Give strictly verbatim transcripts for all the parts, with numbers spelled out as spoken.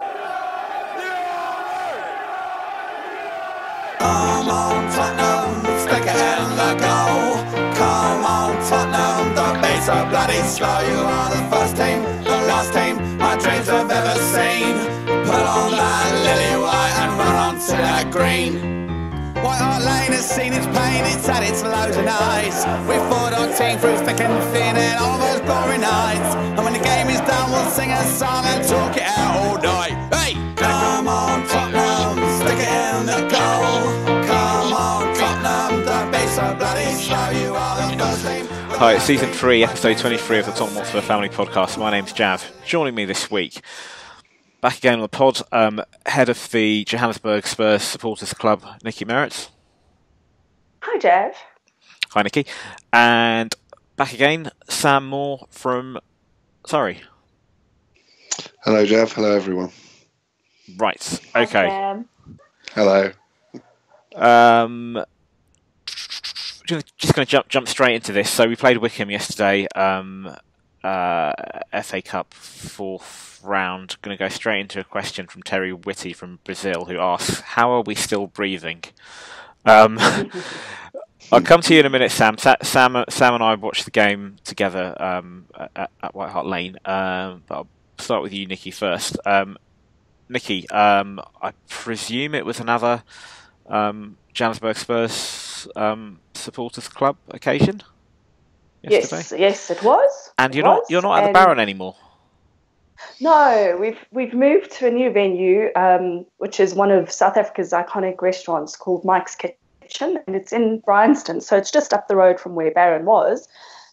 Come on Tottenham, stick it in the goal. Come on Tottenham, don't be so bloody slow. You are the first team, the last team my dreams have ever seen. Put on that lily white and run on to that green. White Hart Lane has seen its pain, it's had its loads of nights. We're four-dog team through thick and thin and all those glory nights. And when the game is done we'll sing a song and talk it out all night. Hey! Come on Tottenham, stick it in the goal. Come on Tottenham, don't be so bloody slow. You are the first team. Hi, it's season three, episode twenty-three of the Tottenham Hotspur Family Podcast. My name's Jav. Joining me this week, back again on the pod, um, head of the Johannesburg Spurs Supporters Club, Nikki Merritt. Hi, Jeff. Hi, Nikki. And back again, Sam Moore from Surrey. Hello, Jeff. Hello, everyone. Right. Okay. Hi, hello. Um, just going to jump jump straight into this. So we played Wickham yesterday. Um, uh, F A Cup fourth round. Going to go straight into a question from Terry Whitty from Brazil, who asks, how are we still breathing? Um, I'll come to you in a minute, Sam. Sa Sam, Sam and I watched the game together um, at, at White Hart Lane, um, but I'll start with you, Nikki, first. Um, Nikki, um, I presume it was another um, Johannesburg Spurs um, supporters club occasion yesterday? Yes, yes, it was. And you're not you're not at the Baron anymore. No, we've we've moved to a new venue, um, which is one of South Africa's iconic restaurants called Mike's Kitchen, and it's in Bryanston, so it's just up the road from where Baron was.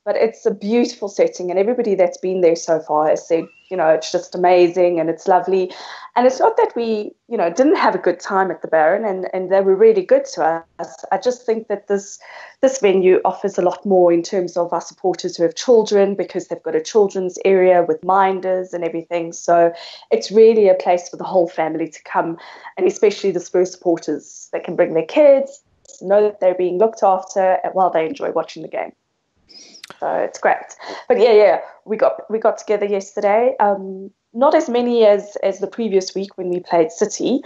But it's a beautiful setting, and everybody that's been there so far has said, you know, it's just amazing and it's lovely. And it's not that we, you know, didn't have a good time at the Baron, and, and they were really good to us. I just think that this this venue offers a lot more in terms of our supporters who have children, because they've got a children's area with minders and everything. So it's really a place for the whole family to come, and especially the Spurs supporters that can bring their kids, know that they're being looked after while they enjoy watching the game. So it's great. But yeah, yeah, we got we got together yesterday. Um, not as many as as the previous week when we played City,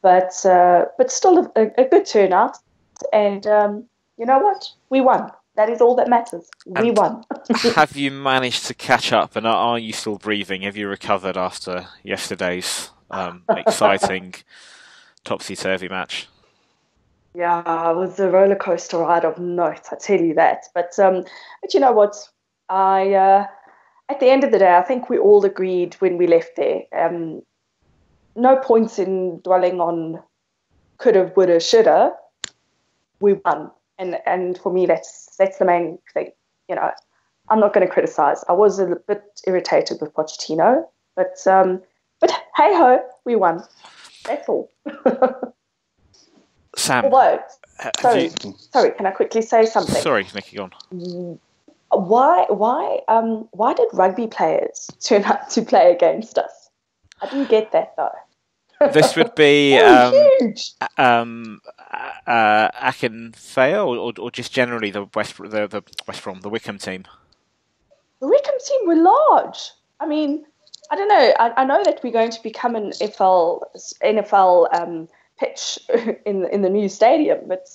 but uh, but still a, a good turnout. And um, you know what? We won. That is all that matters. We and won. Have you managed to catch up? And are you still breathing? Have you recovered after yesterday's um, exciting topsy-turvy match? Yeah, it was a roller coaster ride of notes, I tell you that. But um, but you know what? I uh, at the end of the day, I think we all agreed when we left there. Um, no points in dwelling on coulda, woulda, shoulda. We won, and and for me, that's that's the main thing. You know, I'm not going to criticise. I was a bit irritated with Pochettino, but um, but hey ho, we won. That's all. Sam, Although, sorry, you... sorry, can I quickly say something? Sorry, Nikki, go on. Why, why, um, why did rugby players turn up to play against us? I didn't get that though. This would be um, huge. Um, uh, Akinfenwa, or, or or just generally the West, the the West Brom, the Wickham team. The Wickham team were large. I mean, I don't know. I, I know that we're going to become an N F L N F L. Um, pitch in in the new stadium, but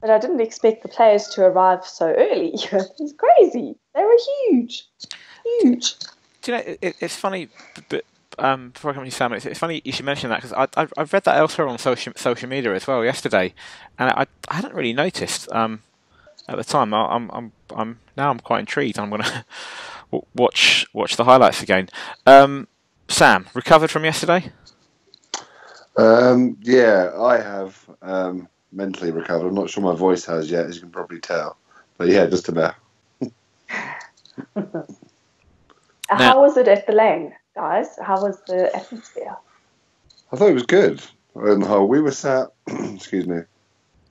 but I didn't expect the players to arrive so early. It's crazy. They were huge, huge. Do you know? It, it's funny, but um, before I come to you, Sam, it's, it's funny you should mention that, because I, I I've read that elsewhere on social social media as well yesterday, and I I hadn't really noticed um at the time. I, I'm I'm I'm now I'm quite intrigued. I'm gonna watch watch the highlights again. Um, Sam, recovered from yesterday? Um, yeah, I have um, mentally recovered. I'm not sure my voice has yet, as you can probably tell. But yeah, just about. How was it at the Lane, guys? How was the atmosphere? I thought it was good. In the whole, we were sat, excuse me,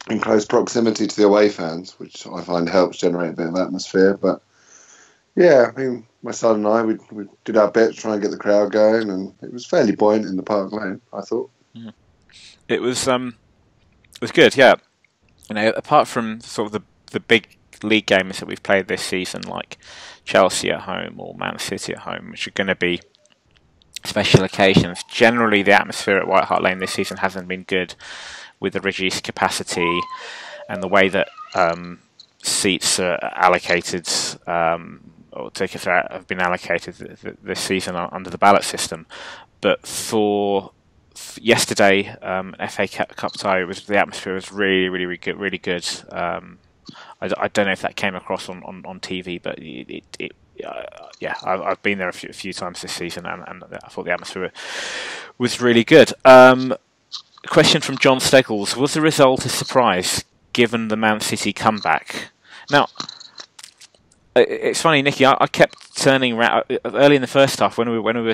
in close proximity to the away fans, which I find helps generate a bit of atmosphere. But yeah, I mean, my son and I, we, we did our bit to try and get the crowd going, and it was fairly buoyant in the Park Lane, I thought. Yeah. It was um, it was good, yeah. You know, apart from sort of the the big league games that we've played this season, like Chelsea at home or Man City at home, which are going to be special occasions. Generally, the atmosphere at White Hart Lane this season hasn't been good, with the reduced capacity and the way that um, seats are allocated, um, or tickets have been allocated this season under the ballot system. But for yesterday, um, F A Cup tie, was the atmosphere was really, really, really good. Really good. Um, I, I don't know if that came across on, on, on T V, but it, it uh, yeah, I, I've been there a few, a few times this season, and, and I thought the atmosphere was really good. Um, question from John Steggles: was the result a surprise given the Man City comeback? Now, it, it's funny, Nicky. I, I kept turning around early in the first half when we when we were.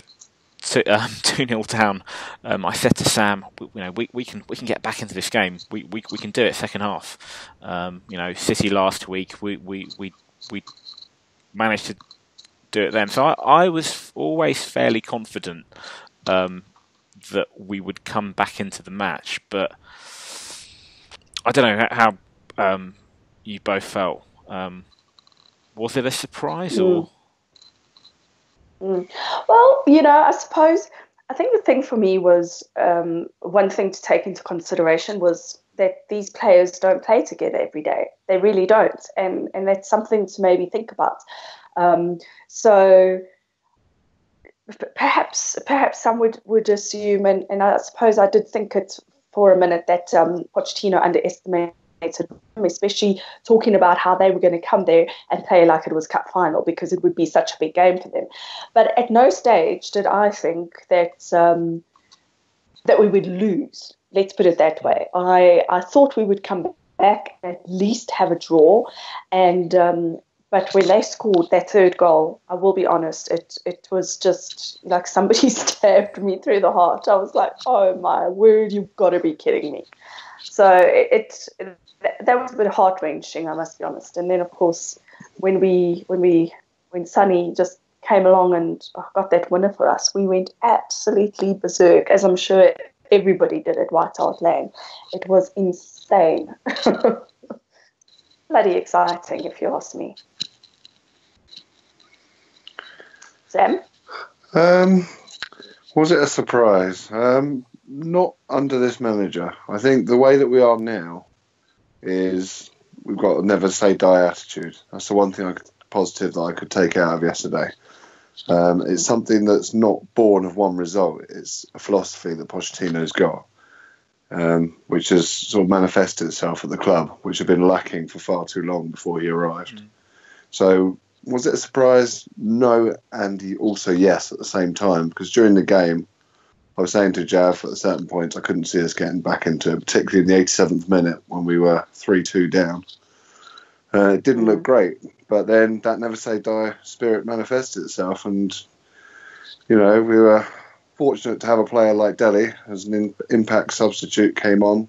So, um, two nil down. Um, I said to Sam, you know, we we can we can get back into this game. We we we can do it. Second half. Um, you know, City last week. We we we we managed to do it then. So I, I was always fairly confident um, that we would come back into the match. But I don't know how um, you both felt. Um, was it a surprise mm. or? Mm. Well, you know, I suppose I think the thing for me was um, one thing to take into consideration was that these players don't play together every day. They really don't. And, and that's something to maybe think about. Um, so perhaps perhaps some would, would assume, and, and I suppose I did think it for a minute, that um, Pochettino underestimated, especially talking about how they were going to come there and play like it was cup final, because it would be such a big game for them. But at no stage did I think that um, that we would lose. Let's put it that way. I, I thought we would come back, at least have a draw. And um, but when they scored that third goal, I will be honest, it it was just like somebody stabbed me through the heart. I was like, oh my word, you've got to be kidding me. So it, it that was a bit heart wrenching, I must be honest. And then, of course, when we when we when Sonny just came along and got that winner for us, we went absolutely berserk, as I'm sure everybody did at White Hart Lane. It was insane, bloody exciting, if you ask me. Sam, um, was it a surprise? Um, not under this manager. I think the way that we are now is we've got a never say die attitude. That's the one thing I could, positive that I could take out of yesterday. Um, it's something that's not born of one result. It's a philosophy that Pochettino's got, um, which has sort of manifested itself at the club, which had been lacking for far too long before he arrived. Mm. So was it a surprise? No, and also yes at the same time, because during the game I was saying to Jav at a certain point, I couldn't see us getting back into it, particularly in the eighty-seventh minute when we were three two down. Uh, it didn't look great, but then that never say die spirit manifested itself, and you know, we were fortunate to have a player like Dele as an in impact substitute came on,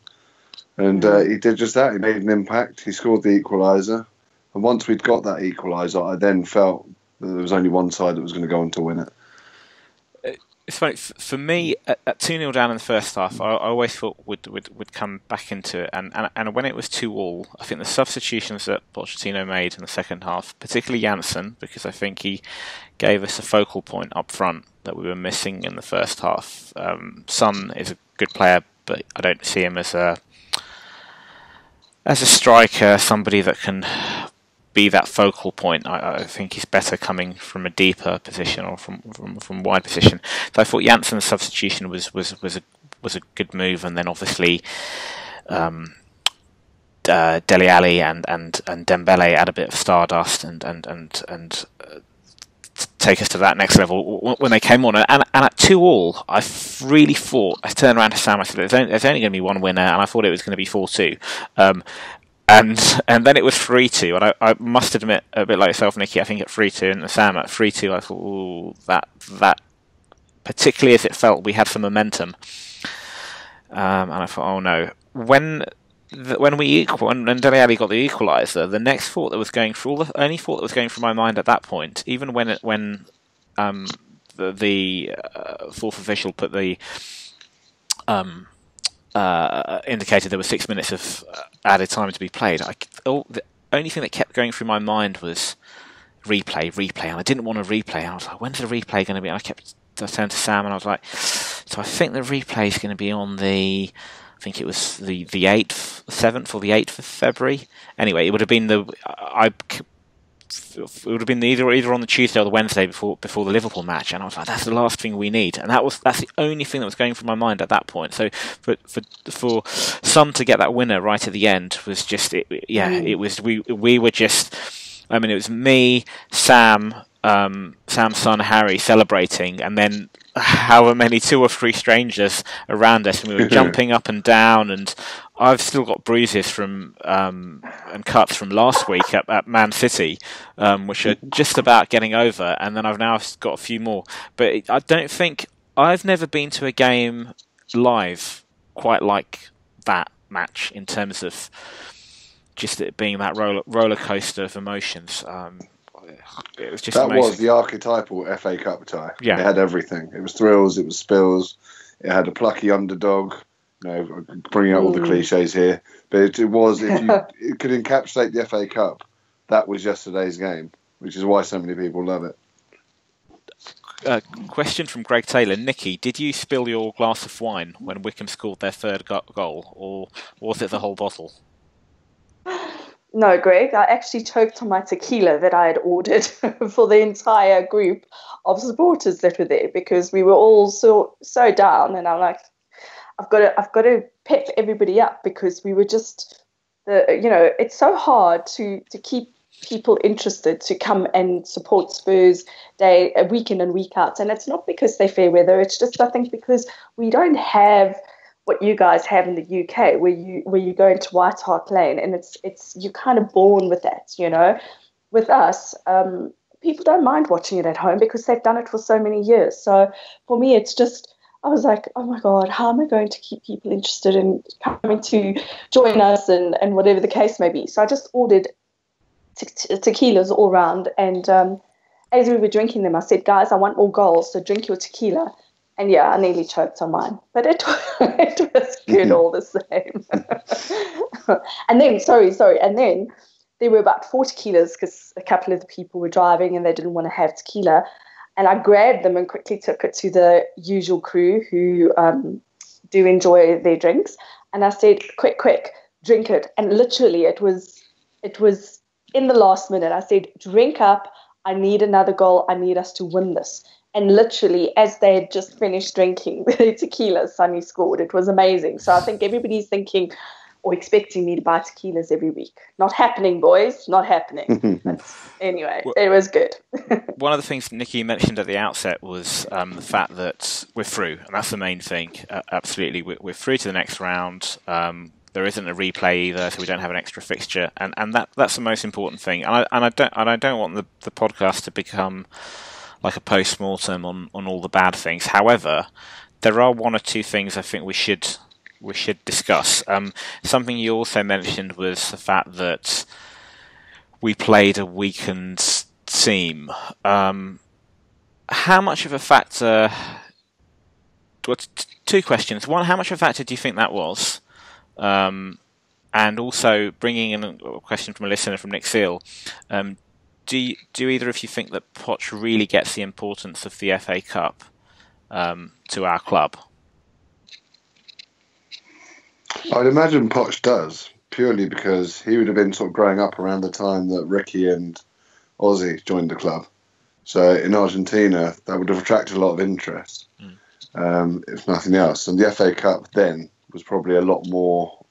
and uh, he did just that. He made an impact. He scored the equaliser, and once we'd got that equaliser, I then felt that there was only one side that was going to go on to win it. It's funny, for me, at two nil down in the first half, I, I always thought we'd, we'd, we'd come back into it. And, and, and when it was two all, I think the substitutions that Pochettino made in the second half, particularly Janssen, because I think he gave us a focal point up front that we were missing in the first half. Um, Son is a good player, but I don't see him as a, as a striker, somebody that can be that focal point. I, I think he's better coming from a deeper position or from from, from wide position. So I thought Janssen's substitution was was was a was a good move, and then obviously um, uh, Dele Alli and and and Dembele add a bit of stardust and and and and uh, take us to that next level when they came on. And, and at two all, I really thought. I turned around to Sam. I said, "There's only, there's only going to be one winner," and I thought it was going to be four two. Um, And and then it was three two, and I, I must admit, a bit like yourself, Nikki, I think at three two, and Sam at three two, I thought, ooh, that, that, particularly as it felt we had some momentum. Um, and I thought, oh no. When the, when we equal, when, when Dele Alli got the equaliser, the next thought that was going through, all the only thought that was going through my mind at that point, even when it, when um, the, the uh, fourth official put the... Um, Uh, indicated there were six minutes of added time to be played. I, all, the only thing that kept going through my mind was replay, replay, and I didn't want to replay. I was like, when's the replay going to be? And I kept I turned to Sam and I was like, so I think the replay is going to be on the, I think it was the the eighth, seventh or the eighth of February. Anyway, it would have been the I. It would have been either either on the Tuesday or the Wednesday before before the Liverpool match, and I was like, "That's the last thing we need," and that was that's the only thing that was going through my mind at that point. So for for for Son to get that winner right at the end was just, it, yeah, it was we we were just. I mean, it was me, Sam, um, Sam, Son, Harry celebrating, and then however many two or three strangers around us, and we were jumping up and down, and I've still got bruises from um, and cuts from last week at, at Man City, um, which are just about getting over, and then I've now got a few more. But I don't think I've never been to a game live quite like that match in terms of just it being that roller, roller coaster of emotions. Um, it was just that amazing. Was the archetypal F A Cup tie. Yeah, it had everything. It was thrills. It was spills. It had a plucky underdog. No, bringing out all the cliches here, but it, it was if you it could encapsulate the F A Cup, that was yesterday's game, which is why so many people love it. Uh, question from Greg Taylor: Nikki, did you spill your glass of wine when Wickham scored their third go goal, or was it the whole bottle? No, Greg, I actually choked on my tequila that I had ordered for the entire group of supporters that were there, because we were all so so down, and I'm like, I've got to, I've got to pep everybody up, because we were just, the, you know, it's so hard to to keep people interested to come and support Spurs day week in and week out, and it's not because they're fair weather. It's just, I think, because we don't have what you guys have in the U K, where you where you go into White Hart Lane, and it's it's you're kind of born with that, you know. With us, um, people don't mind watching it at home because they've done it for so many years. So for me, it's just, I was like, oh, my God, how am I going to keep people interested in coming to join us, and, and whatever the case may be. So I just ordered te te tequilas all round. And um, as we were drinking them, I said, guys, I want more goals, so drink your tequila. And, yeah, I nearly choked on mine. But it, it was good all the same. And then, sorry, sorry, and then there were about four tequilas because a couple of the people were driving and they didn't want to have tequila. And I grabbed them and quickly took it to the usual crew who um, do enjoy their drinks. And I said, quick, quick, drink it. And literally it was it was in the last minute. I said, drink up. I need another goal. I need us to win this. And literally as they had just finished drinking the tequila, Sonny scored. It was amazing. So I think everybody's thinking or expecting me to buy tequilas every week. Not happening, boys. Not happening. But anyway, well, it was good. One of the things Nikki mentioned at the outset was um, the fact that we're through, and that's the main thing. Uh, absolutely, we're, we're through to the next round. Um, there isn't a replay either, so we don't have an extra fixture, and and that that's the most important thing. And I and I don't and I don't want the the podcast to become like a post-mortem on on all the bad things. However, there are one or two things I think we should. we should discuss. Um, something you also mentioned was the fact that we played a weakened team. Um, how much of a factor... What, two questions. One, how much of a factor do you think that was? Um, and also, bringing in a question from a listener from Nick Seal, um, do, you, do either of you think that Poch really gets the importance of the F A Cup um, to our club? I'd imagine Poch does, purely because he would have been sort of growing up around the time that Ricky and Ozzy joined the club. So in Argentina, that would have attracted a lot of interest, mm. um, if nothing else. And the F A Cup then was probably a lot more,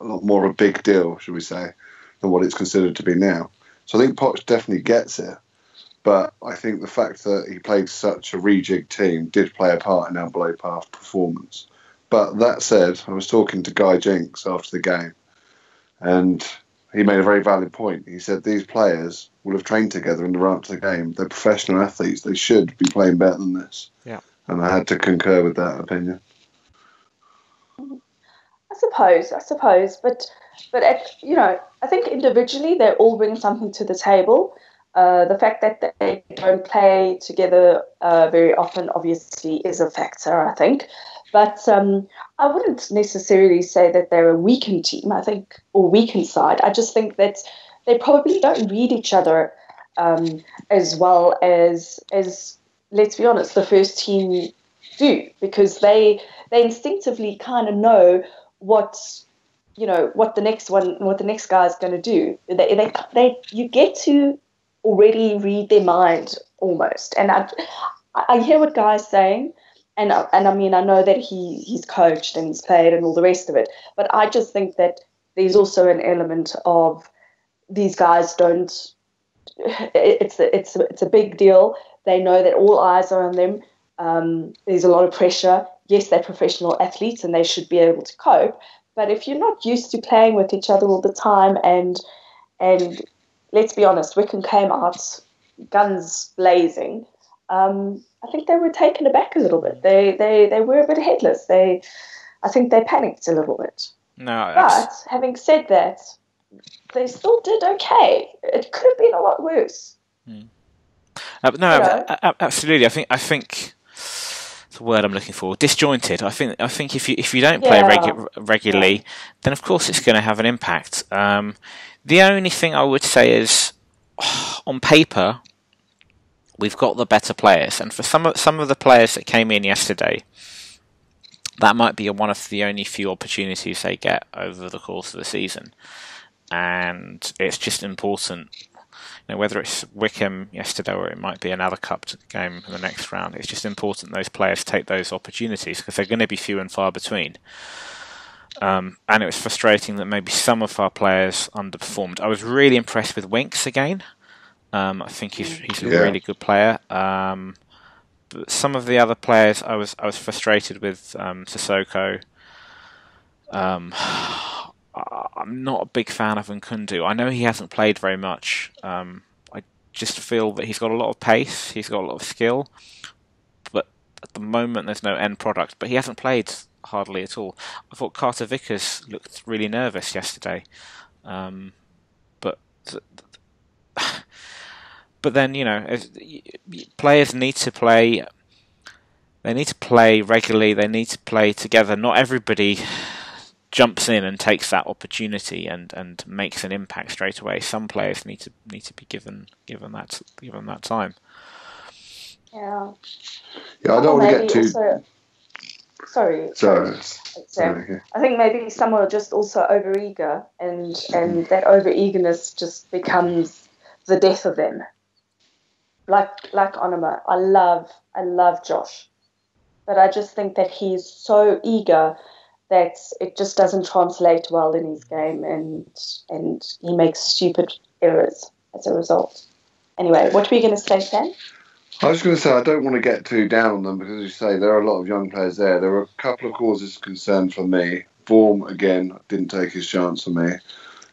a lot more of a big deal, should we say, than what it's considered to be now. So I think Poch definitely gets it, but I think the fact that he played such a rejigged team did play a part in our below-par performance. But that said, I was talking to Guy Jinks after the game, and he made a very valid point. He said these players will have trained together in the run-up to the game. They're professional athletes. They should be playing better than this. Yeah. And I had to concur with that opinion. I suppose, I suppose. But, but at, you know, I think individually they all bring something to the table. Uh, the fact that they don't play together uh, very often obviously is a factor, I think. But um, I wouldn't necessarily say that they're a weakened team, I think, or weakened side. I just think that they probably don't read each other um, as well as as let's be honest, the first team do, because they they instinctively kind of know what, you know, what the next one, what the next guy is going to do. They, they, they, you get to already read their mind almost. And I, I hear what Guy's saying, and I, and I mean, I know that he he's coached and he's played and all the rest of it, but I just think that there's also an element of these guys don't. It's a, it's a, it's a big deal. They know that all eyes are on them. Um, there's a lot of pressure. Yes, they're professional athletes and they should be able to cope. But if you're not used to playing with each other all the time, and and let's be honest, Wickham came out guns blazing. Um, I think they were taken aback a little bit. They they they were a bit headless. They, I think they panicked a little bit. No, but having said that, they still did okay. It could have been a lot worse. Hmm. Uh, but no, you know? Absolutely. I think I think the word I'm looking for, disjointed. I think I think if you if you don't play yeah. regu- regularly, yeah. then of course it's going to have an impact. Um, the only thing I would say is, oh, on paper, we've got the better players, and for some of, some of the players that came in yesterday, that might be one of the only few opportunities they get over the course of the season. And it's just important, you know, whether it's Wickham yesterday or it might be another cup game in the next round, it's just important those players take those opportunities, because they're going to be few and far between. Um, and it was frustrating that maybe some of our players underperformed. I was really impressed with Winks again. Um, I think he's he's a yeah. really good player. Um, but some of the other players, I was I was frustrated with um, Sissoko. Um, I'm not a big fan of N'Koudou. I know he hasn't played very much. Um, I just feel that he's got a lot of pace. He's got a lot of skill. But at the moment, there's no end product. But he hasn't played hardly at all. I thought Carter Vickers looked really nervous yesterday. Um, but th- th- but then, you know, as, y- y- players need to play. They need to play regularly. They need to play together. Not everybody jumps in and takes that opportunity and, and makes an impact straight away. Some players need to need to be given given that given that time. Yeah. Yeah, I don't want to get too. Also, sorry. Sorry. sorry. Okay. I think maybe some are just also overeager, and and that overeagerness just becomes the death of them. Like like Onomah, I love I love Josh, but I just think that he's so eager that it just doesn't translate well in his game, and and he makes stupid errors as a result. Anyway, what were you going to say, Sam? I was going to say, I don't want to get too down on them, because as you say, there are a lot of young players there. There were a couple of causes of concern for me. Vorm, again, didn't take his chance for me.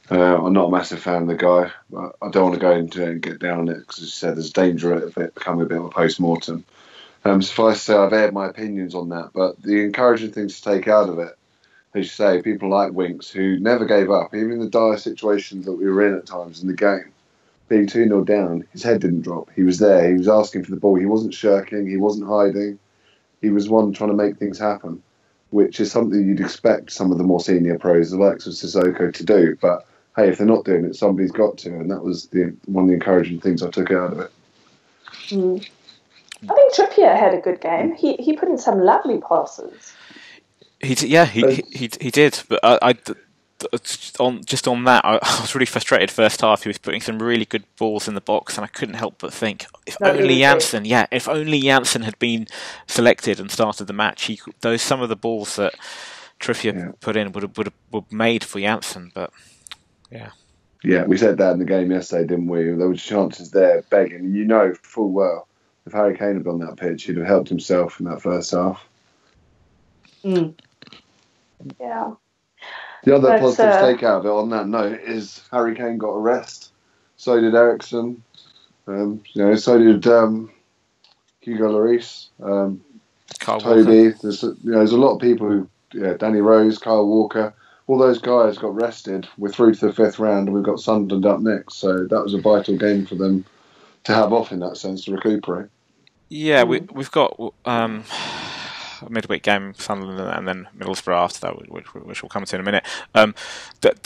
Uh, I'm not a massive fan of the guy, but I don't want to go into it and get down on it, because as you said, there's danger of it becoming a bit of a post-mortem. Um, suffice to say, I've aired my opinions on that, but the encouraging things to take out of it, as you say, people like Winks, who never gave up, even in the dire situations that we were in at times in the game. Being two nil down, his head didn't drop. He was there. He was asking for the ball. He wasn't shirking. He wasn't hiding. He was one trying to make things happen, which is something you'd expect some of the more senior pros, the likes of Sissoko, to do. But, hey, if they're not doing it, somebody's got to. And that was the one of the encouraging things I took out of it. Mm. I think Trippier had a good game. He he put in some lovely passes. He d- yeah, he, he he he did. But I, I d- on just on that, I, I was really frustrated first half. He was putting some really good balls in the box, and I couldn't help but think, if Not only Janssen, yeah, if only Janssen had been selected and started the match, he those some of the balls that Trippier yeah. put in would have would have were made for Janssen. But yeah, yeah, we said that in the game yesterday, didn't we? There were chances there begging. You know full well, if Harry Kane had been on that pitch, he'd have helped himself in that first half. Mm. Yeah. The other but, positive uh, takeout of it on that note is Harry Kane got a rest. So did Eriksson. Um, you know, so did um, Hugo Lloris, um, Toby. There's, you know, there's a lot of people who, yeah, Danny Rose, Kyle Walker, all those guys got rested. We're through to the fifth round, and we've got Sunderland up next. So that was a vital game for them to have off in that sense to recuperate. Yeah, we we've got. Um, midweek game, Sunderland, and then Middlesbrough after that, which, which we'll come to in a minute. Um, but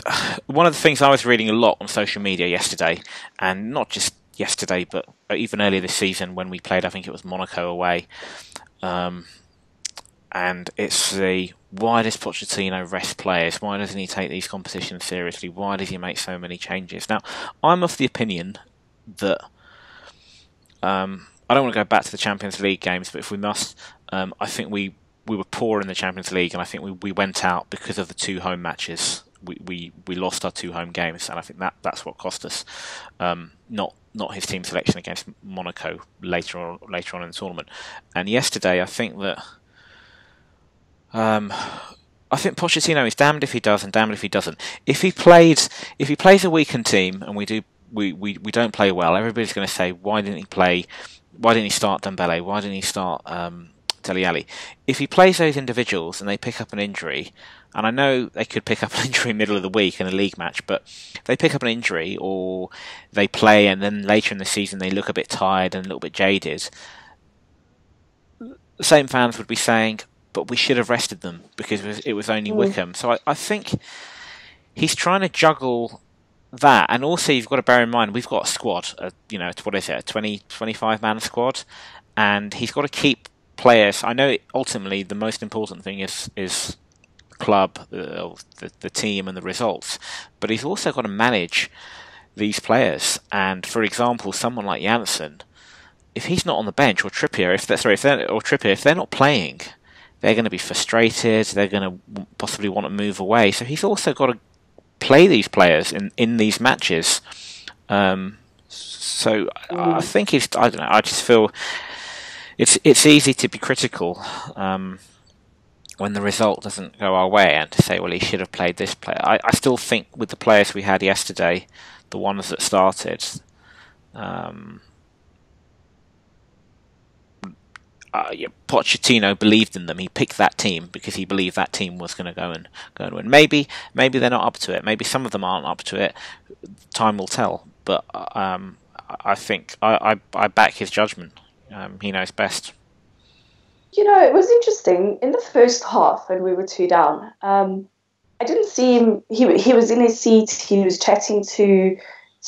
one of the things I was reading a lot on social media yesterday, and not just yesterday, but even earlier this season when we played, I think it was Monaco away. Um, and it's the, why does Pochettino rest players? Why doesn't he take these competitions seriously? Why does he make so many changes? Now, I'm of the opinion that... Um, I don't want to go back to the Champions League games, but if we must, um, I think we, we were poor in the Champions League, and I think we, we went out because of the two home matches. We, we we lost our two home games, and I think that that's what cost us. Um, not not his team selection against Monaco later on later on in the tournament. And yesterday, I think that um, I think Pochettino is damned if he does and damned if he doesn't. If he played if he plays a weakened team and we do we, we, we don't play well, everybody's going to say, why didn't he play? Why didn't he start Dembele? Why didn't he start um, Dele Alli? If he plays those individuals and they pick up an injury, and I know they could pick up an injury middle of the week in a league match, but they pick up an injury or they play and then later in the season they look a bit tired and a little bit jaded, the same fans would be saying, but we should have rested them because it was, it was only mm. Wickham. So I, I think he's trying to juggle... that, and also you've got to bear in mind we've got a squad, a, you know, what is it, a twenty, twenty-five man squad, and he's got to keep players. I know ultimately the most important thing is is club, uh, the the team, and the results, but he's also got to manage these players. And for example, someone like Janssen, if he's not on the bench, or Trippier, if that's sorry, if they're, or Trippier, if they're not playing, they're going to be frustrated. They're going to possibly want to move away. So he's also got to play these players in, in these matches, um, so I, I think it's I don't know. I just feel it's it's easy to be critical um, when the result doesn't go our way, and to say, well, he should have played this player. I, I still think with the players we had yesterday, the ones that started, um, uh, yeah, Pochettino believed in them. He picked that team because he believed that team was going to go and go and win. Maybe, maybe they're not up to it. Maybe some of them aren't up to it. Time will tell. But um, I think I, I, I back his judgment. Um, he knows best. You know, it was interesting in the first half when we were two down. Um, I didn't see him. He he was in his seat. He was chatting to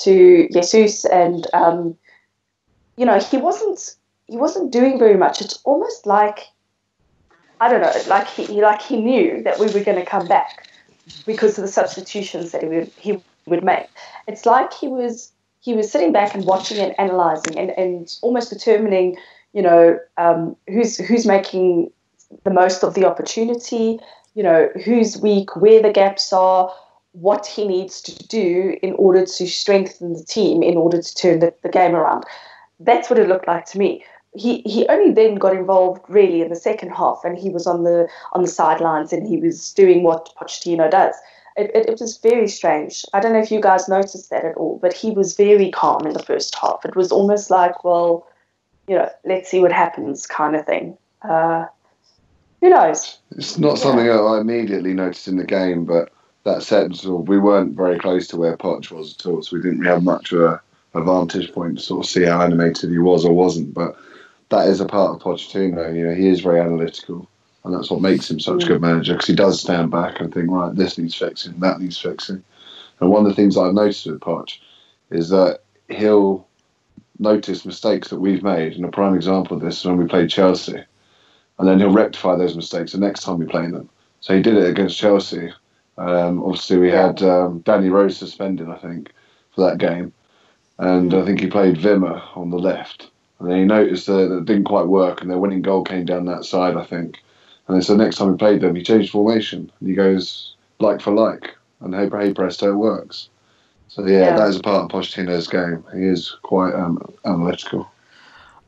to Jesus, and um, you know, he wasn't. He wasn't doing very much. It's almost like, I don't know, like he like he knew that we were going to come back because of the substitutions that he would, he would make. It's like he was he was sitting back and watching and analysing and, and almost determining, you know, um, who's who's making the most of the opportunity, you know, who's weak, where the gaps are, what he needs to do in order to strengthen the team, in order to turn the, the game around. That's what it looked like to me. He he only then got involved really in the second half, and he was on the on the sidelines and he was doing what Pochettino does. It, it, it was very strange. I don't know if you guys noticed that at all, but he was very calm in the first half. It was almost like, well, you know, let's see what happens kind of thing. Uh, who knows? It's not something yeah. that I immediately noticed in the game, but that sense of we weren't very close to where Poch was at all, so we didn't really have much of a, a vantage point to sort of see how animated he was or wasn't. But that is a part of Pochettino. You know, he is very analytical, and that's what makes him such a good manager, because he does stand back and think, right, this needs fixing, that needs fixing. And one of the things I've noticed with Poch is that he'll notice mistakes that we've made, and a prime example of this is when we played Chelsea, and then he'll rectify those mistakes the next time we play them. So he did it against Chelsea. Um, obviously, we had um, Danny Rose suspended, I think, for that game, and I think he played Wimmer on the left. And then he noticed that it didn't quite work, and their winning goal came down that side, I think. And then so the next time he played them, he changed formation. And he goes like for like, and hey, hey presto, it works. So yeah, yeah, that is a part of Pochettino's game. He is quite um, analytical.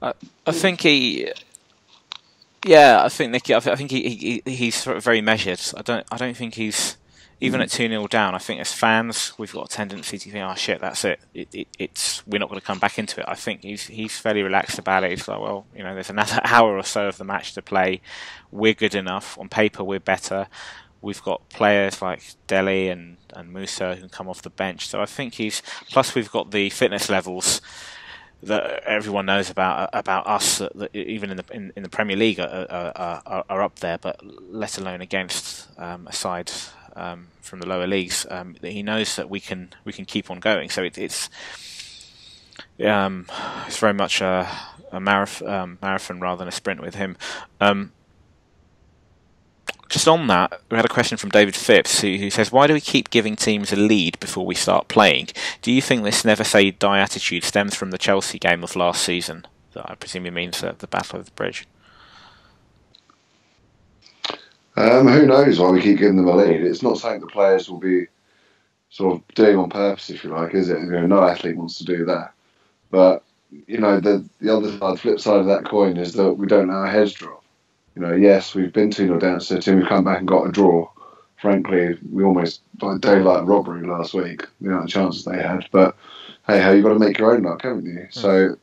Uh, I think he, yeah, I think Nicky. I, th I think he, he he's sort of very measured. I don't. I don't think he's. Even at two nil down, I think as fans, we've got a tendency to think, oh shit, that's it. It, it it's, we're not going to come back into it. I think he's he's fairly relaxed about it. He's like, well, you know, there's another hour or so of the match to play. We're good enough. On paper, we're better. We've got players like Dele and, and Musa who can come off the bench. So I think he's... Plus, we've got the fitness levels that everyone knows about about us, that, that even in the in, in the Premier League, are, are, are, are up there, but let alone against um, a side... Um, from the lower leagues, um, he knows that we can we can keep on going. So it, it's um, it's very much a, a marath- um, marathon rather than a sprint with him. Um, just on that, we had a question from David Phipps, who, who says, why do we keep giving teams a lead before we start playing? Do you think this never-say-die attitude stems from the Chelsea game of last season? That I presume he means uh, the Battle of the Bridge. Um, who knows why we keep giving them a lead? It's not something the players will be sort of doing on purpose, if you like, is it? You know, no athlete wants to do that. But, you know, the the other side, the flip side of that coin is that we don't let our heads drop. You know, yes, we've been two nil down to City and we've come back and got a draw. Frankly, we almost, like daylight robbery last week, the amount of chances they had. But, hey, hey, you've got to make your own luck, haven't you? Mm. So,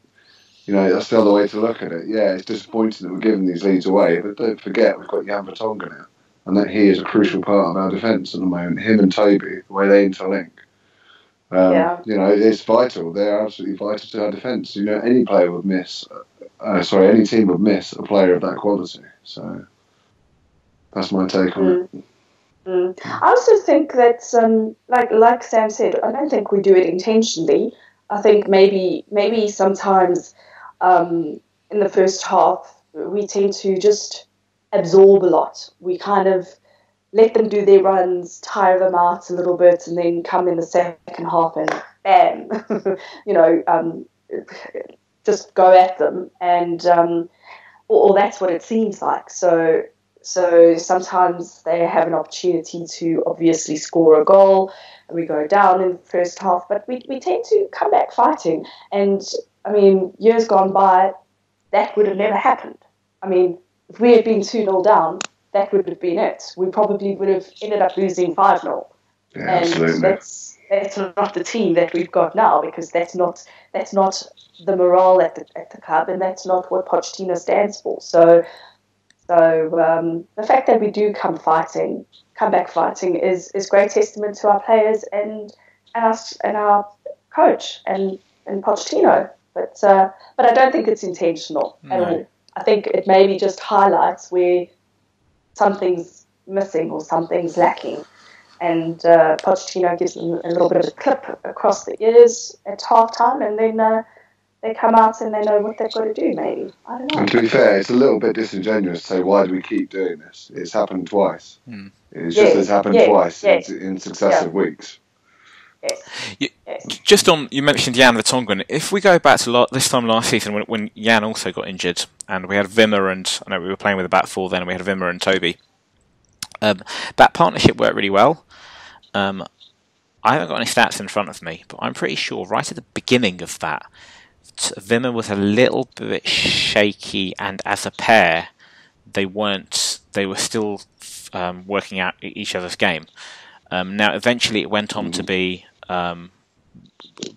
you know, that's the other way to look at it. Yeah, it's disappointing that we're giving these leads away, but don't forget we've got Jan Vertonghen now, and that he is a crucial part of our defence at the moment. Him and Toby, the way they interlink. Um, yeah. You know, it's vital. They're absolutely vital to our defence. You know, any player would miss, uh, sorry, any team would miss a player of that quality. So that's my take on mm. it. Mm. I also think that, um, like like Sam said, I don't think we do it intentionally. I think maybe maybe sometimes... Um, in the first half, we tend to just absorb a lot. We kind of let them do their runs, tire them out a little bit, and then come in the second half and bam, you know, um, just go at them. And um, or, or that's what it seems like. So, so sometimes they have an opportunity to obviously score a goal, and we go down in the first half, but we, we tend to come back fighting. And I mean, years gone by, that would have never happened. I mean, if we had been two nil down, that would have been it. We probably would have ended up losing five nil. Yeah, and absolutely. that's that's not the team that we've got now, because that's not that's not the morale at the at the club, and that's not what Pochettino stands for. So, so um, the fact that we do come fighting, come back fighting, is is great testament to our players and and our and our coach and and Pochettino. But uh, but I don't think it's intentional at all. No. I think it maybe just highlights where something's missing or something's lacking. And uh, Pochettino gives them a little bit of a clip across the ears at halftime, and then uh, they come out and they know what they've got to do, maybe. I don't know. And to be fair, it's a little bit disingenuous to say, why do we keep doing this? It's happened twice. Mm. It's yes. just it's happened yes. twice yes. In, in successive yeah. weeks. You, just on, you mentioned Jan Vertonghen. If we go back to la- this time last season when, when Jan also got injured, and we had Wimmer and I know we were playing with a back four then, and we had Wimmer and Toby. Um, that partnership worked really well. Um, I haven't got any stats in front of me, but I'm pretty sure right at the beginning of that, Wimmer was a little bit shaky, and as a pair, they weren't. They were still um, working out each other's game. Um, now, eventually, it went on mm-hmm. to be. Um,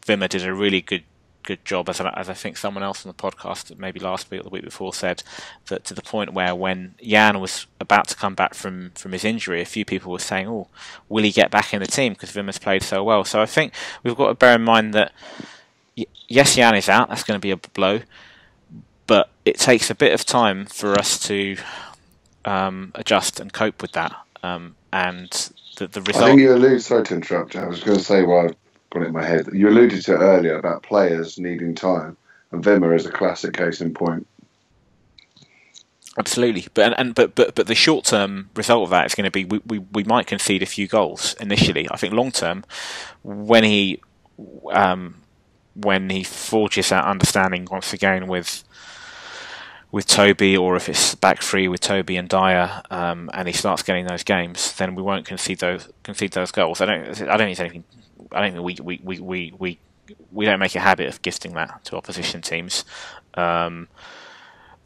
Wimmer did a really good good job, as I, as I think someone else on the podcast, maybe last week or the week before, said that to the point where when Jan was about to come back from, from his injury, a few people were saying, "Oh, will he get back in the team?" Because Wimmer's played so well. So I think we've got to bear in mind that y- yes, Jan is out. That's going to be a blow, but it takes a bit of time for us to um, adjust and cope with that. Um, and The, the result. I think you alluded, sorry to interrupt, I was going to say why I've got it in my head. You alluded to it earlier about players needing time, and Wimmer is a classic case in point. Absolutely, but and but but, but the short term result of that is going to be we, we, we might concede a few goals initially. I think long term, when he um, when he forges that understanding once again with. with Toby, or if it's back three with Toby and Dyer, um, and he starts getting those games, then we won't concede those concede those goals. I don't. I don't think anything. I don't think we we, we, we we don't make a habit of gifting that to opposition teams. Um,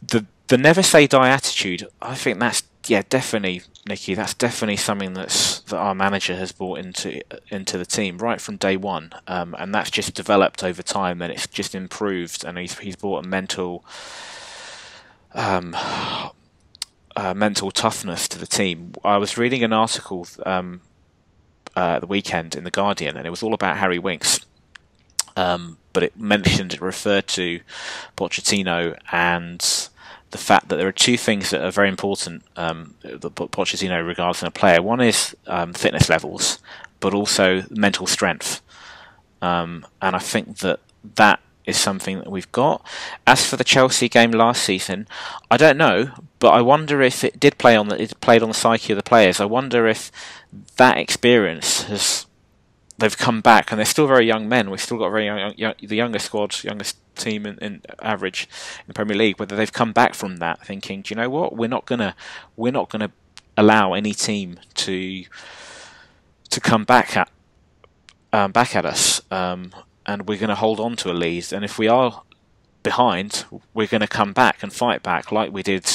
the the never say die attitude. I think that's yeah definitely Nikki. That's definitely something that's that our manager has brought into into the team right from day one, um, and that's just developed over time, and it's just improved, and he's he's brought a mental. Um, uh, mental toughness to the team. I was reading an article um, uh, the weekend in The Guardian, and it was all about Harry Winks, um, but it mentioned, it referred to Pochettino and the fact that there are two things that are very important um, that Pochettino regards in a player. One is um, fitness levels, but also mental strength. Um, and I think that that is something that we've got. As for the Chelsea game last season, I don't know, but I wonder if it did play on the, it played on the psyche of the players. I wonder if that experience has, they've come back, and they're still very young men. We've still got very young, young, the youngest squad, youngest team in, in average in the Premier League. Whether they've come back from that, thinking, do you know what, we're not gonna, we're not gonna allow any team to to come back at um, back at us. Um, and we're going to hold on to a lead, and if we are behind, we're going to come back and fight back like we did,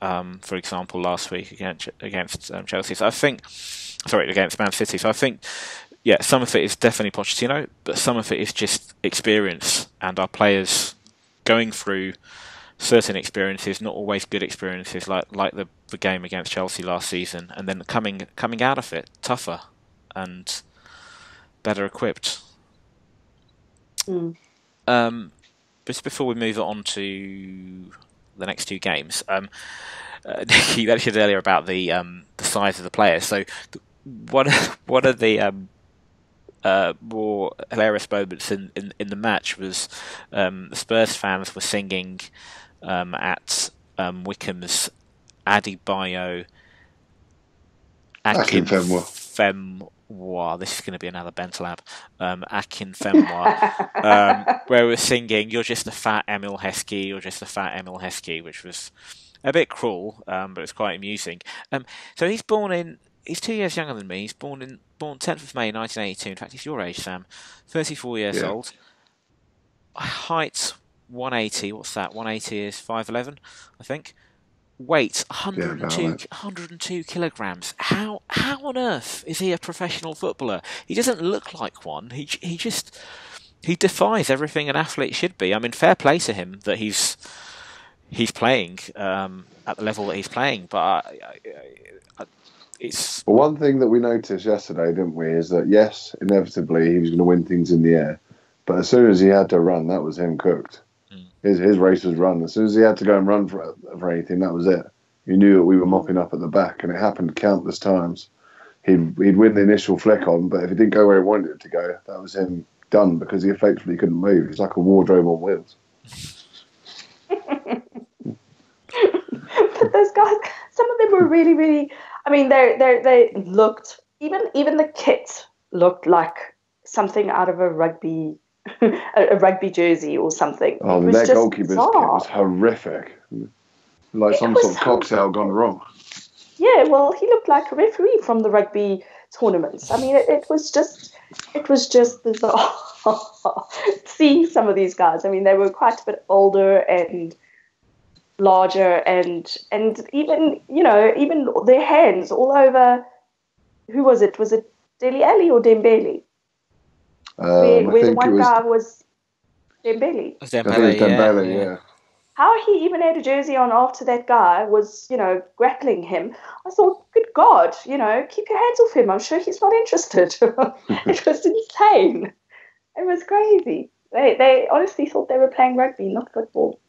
um, for example, last week against, against um, Chelsea. So I think, sorry, against Man City. So I think, yeah, some of it is definitely Pochettino, but some of it is just experience and our players going through certain experiences, not always good experiences, like like the, the game against Chelsea last season, and then coming coming out of it tougher and better equipped. Mm. Um, just before we move on to the next two games, um, uh, Nikki mentioned earlier about the um, the size of the players. So, th what one of the um, uh, more hilarious moments in, in, in the match was um, the Spurs fans were singing um, at um, Wickham's Adebayo Akinfenwa. Wow, this is going to be another bench lab. Um, Akinfenwa, um, where we're singing, "You're just a fat Emil Heskey, you're just a fat Emil Heskey," which was a bit cruel, um, but it's quite amusing. Um, so he's born in, he's two years younger than me. He's born in, born tenth of May nineteen eighty-two. In fact, he's your age, Sam. thirty-four years yeah. old. Height one eighty. What's that? one eighty is five eleven, I think. Weight one hundred and two, yeah, one hundred and two kilograms. How how on earth is he a professional footballer? He doesn't look like one. He he just he defies everything an athlete should be. I mean, fair play to him that he's he's playing um, at the level that he's playing. But I, I, I, it's well, one thing that we noticed yesterday, didn't we? Is that yes, inevitably he was going to win things in the air, but as soon as he had to run, that was him cooked. His, his race was run. As soon as he had to go and run for, for anything, that was it. You knew that we were mopping up at the back, and it happened countless times. He'd, he'd win the initial flick on, but if it didn't go where he wanted it to go, that was him done, because he effectively couldn't move. He's like a wardrobe on wheels. But those guys, some of them were really, really... I mean, they they they looked... Even, even the kit looked like something out of a rugby... a rugby jersey or something. Oh, their goalkeeper's kit was horrific. Like some sort of cocktail gone wrong. Yeah, well, he looked like a referee from the rugby tournaments. I mean, it, it was just, it was just bizarre seeing some of these guys. I mean, they were quite a bit older and larger, and and even you know even their hands all over. Who was it? Was it Dele Alli or Dembele? Um, where where the one was, guy was Dembele. Dembele, Dembele yeah. yeah. How he even had a jersey on after that guy was, you know, grappling him. I thought, good God, you know, keep your hands off him. I'm sure he's not interested. It was insane. It was crazy. They they honestly thought they were playing rugby, not football.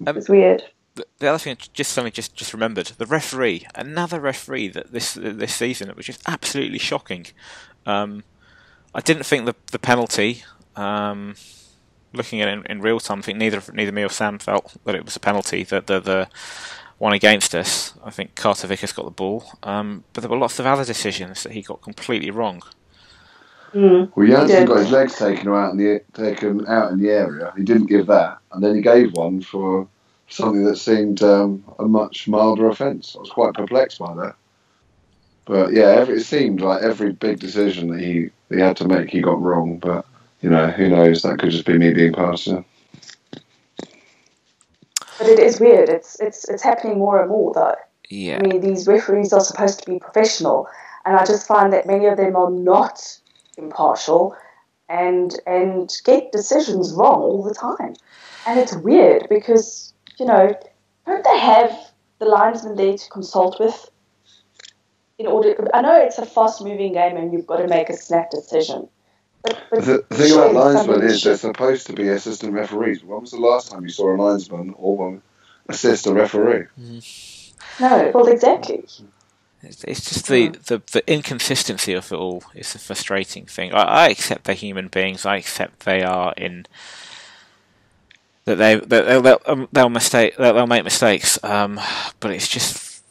Um, it was weird. The, the other thing, just something, just just remembered. The referee, another referee that this this season, it was just absolutely shocking. Um, I didn't think the the penalty. Um, looking at it in, in real time, I think neither neither me or Sam felt that it was a penalty. That the the one against us, I think Carter Vickers got the ball. Um, but there were lots of other decisions that he got completely wrong. Mm, well, Janssen got his legs taken out in the taken out in the area. He didn't give that, and then he gave one for something that seemed um, a much milder offence. I was quite perplexed by that. But yeah, every, it seemed like every big decision that he. He had to make, he got wrong, but you know, who knows, that could just be me being partial. But it is weird, it's it's it's happening more and more though. Yeah. I mean, these referees are supposed to be professional, and I just find that many of them are not impartial and and get decisions wrong all the time. And it's weird because, you know, don't they have the linesman there to consult with? In order, I know it's a fast-moving game and you've got to make a snap decision. But, but the thing about linesmen is they're supposed to be assistant referees. When was the last time you saw a linesman or assist a referee? Mm. No, well, exactly. It's, it's just the, the, the inconsistency of it all is a frustrating thing. I, I accept they're human beings. I accept they are in that they that they'll, they'll, they'll mistake they'll, they'll make mistakes. Um, but it's just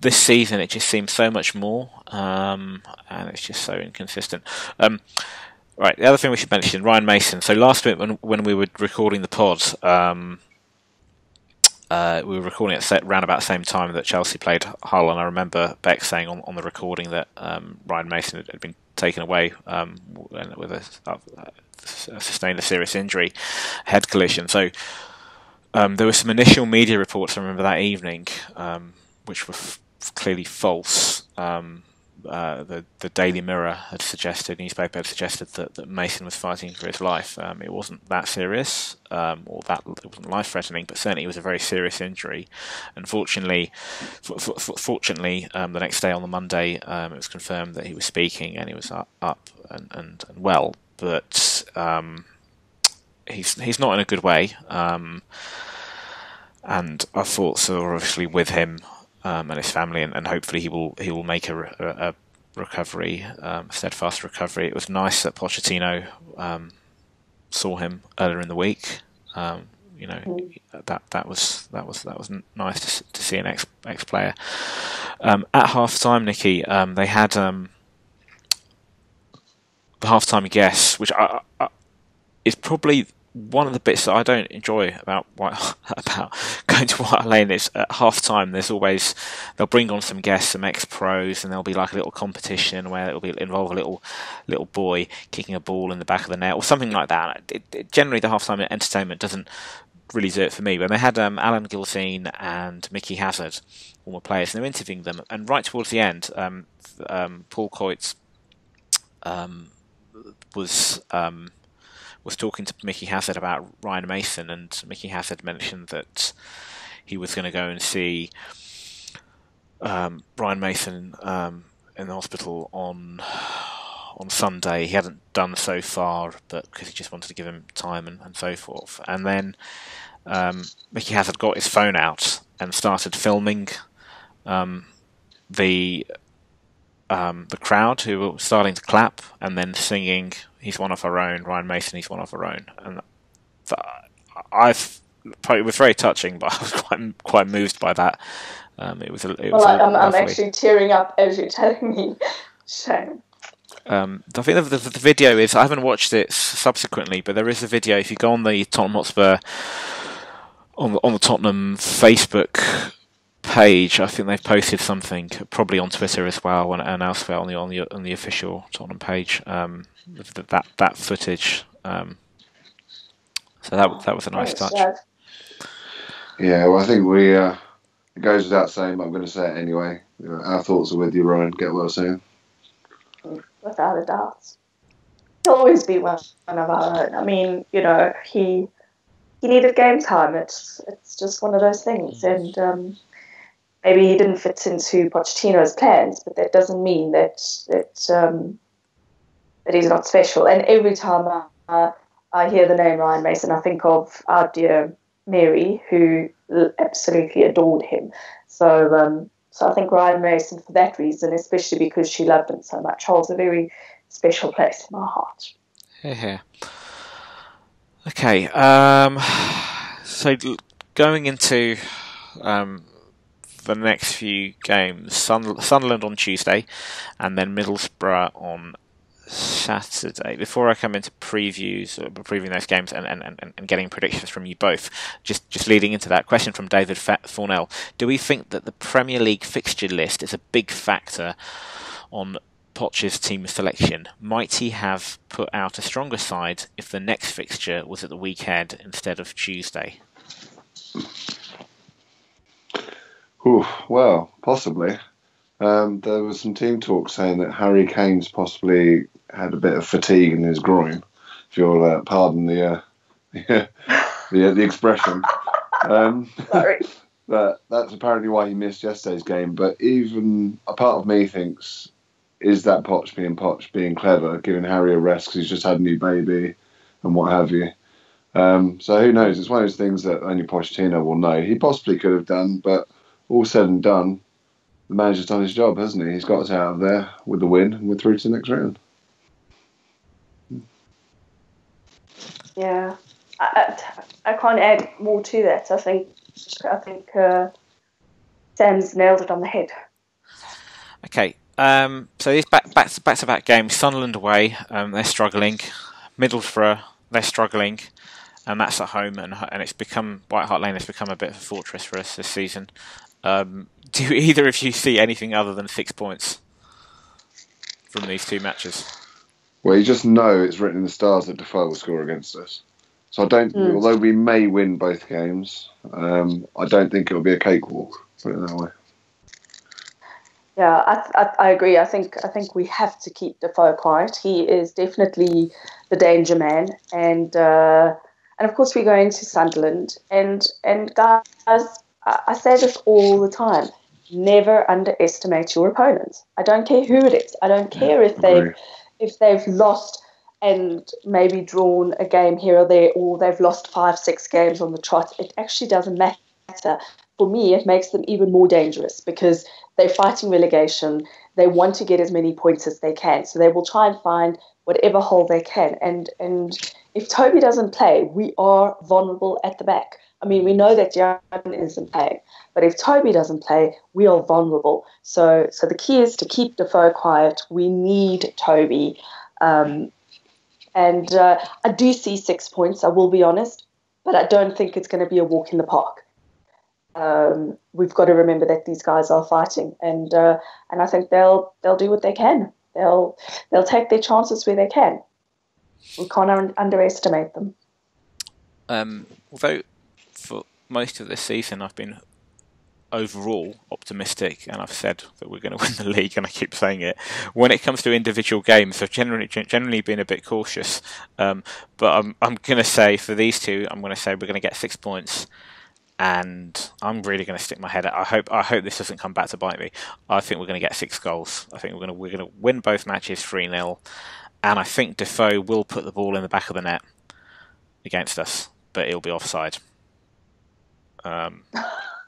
this season, it just seems so much more, um, and it's just so inconsistent. Um, right, the other thing we should mention, Ryan Mason. So last week when when we were recording the pod, um, Uh, we were recording at set round about the same time that Chelsea played Hull, and I remember Beck saying on, on the recording that um, Ryan Mason had been taken away um, with a, uh, sustained a serious injury, head collision. So um, there were some initial media reports I remember that evening, um, which were f clearly false. Um, uh, the, the Daily Mirror had suggested, newspaper had suggested that, that Mason was fighting for his life. Um, it wasn't that serious. Um, or that it wasn't life-threatening, but certainly it was a very serious injury. Unfortunately, f f fortunately, um, the next day on the Monday, um, it was confirmed that he was speaking and he was up, up and, and, and well. But um, he's he's not in a good way, um, and our thoughts are obviously with him um, and his family, and, and hopefully he will he will make a, re a recovery, um, steadfast recovery. It was nice that Pochettino. Um, saw him earlier in the week. Um, you know, that that was that was that was nice to, to see an ex ex player. Um, at half time, Nikki, um, they had um, the half time guess, which I, I, is probably one of the bits that I don't enjoy about White, about going to White Hart Lane. Is at half time, there's always they'll bring on some guests, some ex pros, and there'll be like a little competition where it'll be involve a little little boy kicking a ball in the back of the net or something like that. It, it, generally, the half time entertainment doesn't really do it for me. When they had um, Alan Giltine and Mickey Hazard, former players, and they were interviewing them, and right towards the end, um, um, Paul Coates um, was. Um, was talking to Mickey Hazard about Ryan Mason, and Mickey Hazard mentioned that he was going to go and see um, Ryan Mason um, in the hospital on on Sunday. He hadn't done so far, but because he just wanted to give him time and, and so forth. And then um, Mickey Hazard got his phone out and started filming um, the um, the crowd who were starting to clap and then singing. He's one of our own, Ryan Mason. He's one of our own, and I've it was very touching, but I was quite quite moved by that. Um, it was. A, it well, was a I'm, I'm actually tearing up as you're telling me. Shame. Um, I think the, the, the video is. I haven't watched it subsequently, but there is a video. If you go on the Tottenham Hotspur on the, on the Tottenham Facebook page, I think they've posted something, probably on Twitter as well and, and elsewhere on the on the on the official Tottenham page. Um, That, that that footage, um, so that that was a nice touch. Yeah, well, I think we uh, it goes without saying, but I'm going to say it anyway. Our thoughts are with you, Ryan. Get well soon. Without a doubt, he'll always be one of our own. I mean, you know, he he needed game time. It's it's just one of those things, and um, maybe he didn't fit into Pochettino's plans, but that doesn't mean that that. Um, That he's not special. And every time I, uh, I hear the name Ryan Mason, I think of our dear Mary, who absolutely adored him. So, um, so I think Ryan Mason, for that reason, especially because she loved him so much, holds a very special place in my heart. Yeah. yeah. Okay. Um, so going into um, the next few games, Sun Sunderland on Tuesday, and then Middlesbrough on Saturday. Before I come into previews, uh, previewing those games and, and, and, and getting predictions from you both, just just leading into that question from David Fornell, do we think that the Premier League fixture list is a big factor on Poch's team selection? Might he have put out a stronger side if the next fixture was at the weekend instead of Tuesday? Ooh, well, possibly. Um, there was some team talk saying that Harry Kane's possibly had a bit of fatigue in his groin, if you'll uh, pardon the uh, the, the the expression. Um, Sorry. But that's apparently why he missed yesterday's game. But even a part of me thinks, is that Poch being Poch, being clever, giving Harry a rest because he's just had a new baby and what have you. Um, so who knows? It's one of those things that only Pochettino will know. He possibly could have done, but all said and done, the manager's done his job, hasn't he? He's got us out of there with the win, and we're through to the next round. Yeah, I, I, I can't add more to that. I think I think uh, Sam's nailed it on the head. Okay, um, so these back back to back to back games. Sunderland away, um, they're struggling. Middlesbrough, they're struggling, and that's at home, and and it's become White Hart Lane has become a bit of a fortress for us this season. Um, do either of you see anything other than six points from these two matches? Well, you just know it's written in the stars that Defoe will score against us. So I don't. Mm. Although we may win both games, um, I don't think it'll be a cakewalk. Put it that way. Yeah, I, th- I I agree. I think I think we have to keep Defoe quiet. He is definitely the danger man, and uh, and of course we go into Sunderland, and and guys, I, I say this all the time: never underestimate your opponents. I don't care who it is. I don't care yeah, if they if they've lost and maybe drawn a game here or there, or they've lost five, six games on the trot. It actually doesn't matter. For me, it makes them even more dangerous because they're fighting relegation. They want to get as many points as they can, so they will try and find whatever hole they can. And and if Toby doesn't play, we are vulnerable at the back. I mean, we know that Jan isn't playing, but if Toby doesn't play, we are vulnerable. So so the key is to keep Defoe quiet. We need Toby. Um, And uh, I do see six points, I will be honest, but I don't think it's going to be a walk in the park. Um, we've got to remember that these guys are fighting, and uh, and I think they'll they'll do what they can. They'll they'll take their chances where they can. We can't un- underestimate them. Um, although for most of this season, I've been overall optimistic, and I've said that we're going to win the league, and I keep saying it. When it comes to individual games, I've generally generally been a bit cautious, um, but I'm I'm going to say for these two, I'm going to say we're going to get six points, and I'm really going to stick my head out. I hope I hope this doesn't come back to bite me. I think we're going to get six goals. I think we're going to we're going to win both matches three nil, and I think Defoe will put the ball in the back of the net against us, but it'll be offside. Um.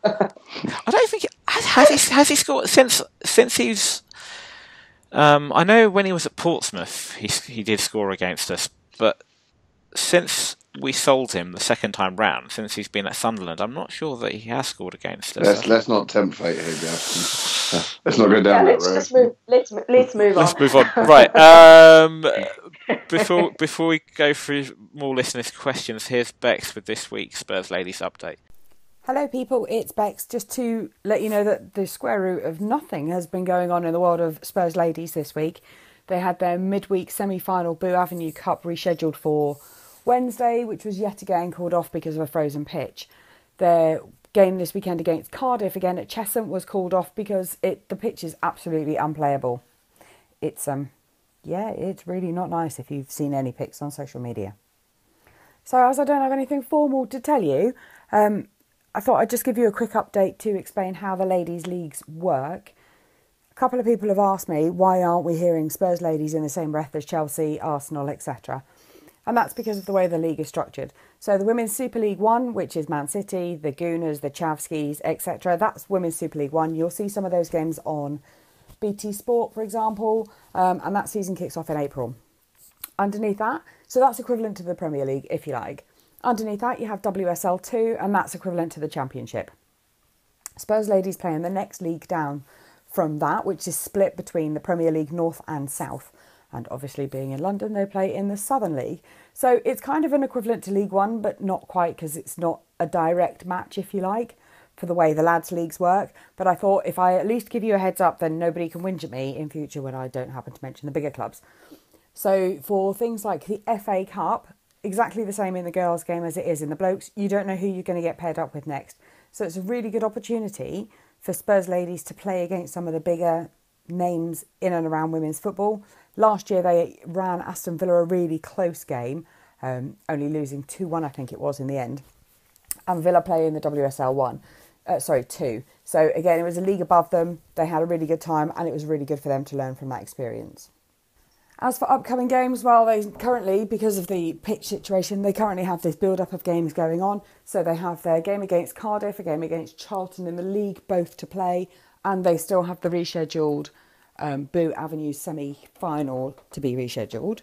I don't think has, has he has he scored since since he's. Um, I know when he was at Portsmouth, he he did score against us, but since we sold him the second time round, since he's been at Sunderland, I'm not sure that he has scored against us. Let's, let's not tempt fate here, Jeff. Let's not go down yeah, that road. Let's move. Let's let's move on. Let's move on. Right. Um, before before we go through more listeners' questions, here's Bex with this week's Spurs Ladies update. Hello people, it's Bex, just to let you know that the square root of nothing has been going on in the world of Spurs ladies this week. They had their midweek semi-final Boo Avenue Cup rescheduled for Wednesday, which was yet again called off because of a frozen pitch. Their game this weekend against Cardiff, again at Chesham, was called off because it the pitch is absolutely unplayable. It's, um, yeah, it's really not nice if you've seen any pics on social media. So as I don't have anything formal to tell you, um... I thought I'd just give you a quick update to explain how the ladies' leagues work. A couple of people have asked me, why aren't we hearing Spurs ladies in the same breath as Chelsea, Arsenal, et cetera? And that's because of the way the league is structured. So the Women's Super League One, which is Man City, the Gooners, the Chavskis, et cetera, that's Women's Super League One. You'll see some of those games on B T Sport, for example, um, and that season kicks off in April. Underneath that, so that's equivalent to the Premier League, if you like. Underneath that, you have W S L two, and that's equivalent to the Championship. Spurs ladies play in the next league down from that, which is split between the Premier League North and South. And obviously, being in London, they play in the Southern League. So it's kind of an equivalent to League One, but not quite, because it's not a direct match, if you like, for the way the lads' leagues work. But I thought if I at least give you a heads up, then nobody can whinge at me in future when I don't happen to mention the bigger clubs. So for things like the F A Cup, exactly the same in the girls' game as it is in the blokes. You don't know who you're going to get paired up with next. So it's a really good opportunity for Spurs ladies to play against some of the bigger names in and around women's football. Last year they ran Aston Villa a really close game, um, only losing two one I think it was in the end. And Villa play in the W S L one, uh, sorry, two. So again, it was a league above them. They had a really good time and it was really good for them to learn from that experience. As for upcoming games, well, they currently, because of the pitch situation, they currently have this build-up of games going on. So they have their game against Cardiff, a game against Charlton in the league, both to play. And they still have the rescheduled um, Boo Avenue semi-final to be rescheduled.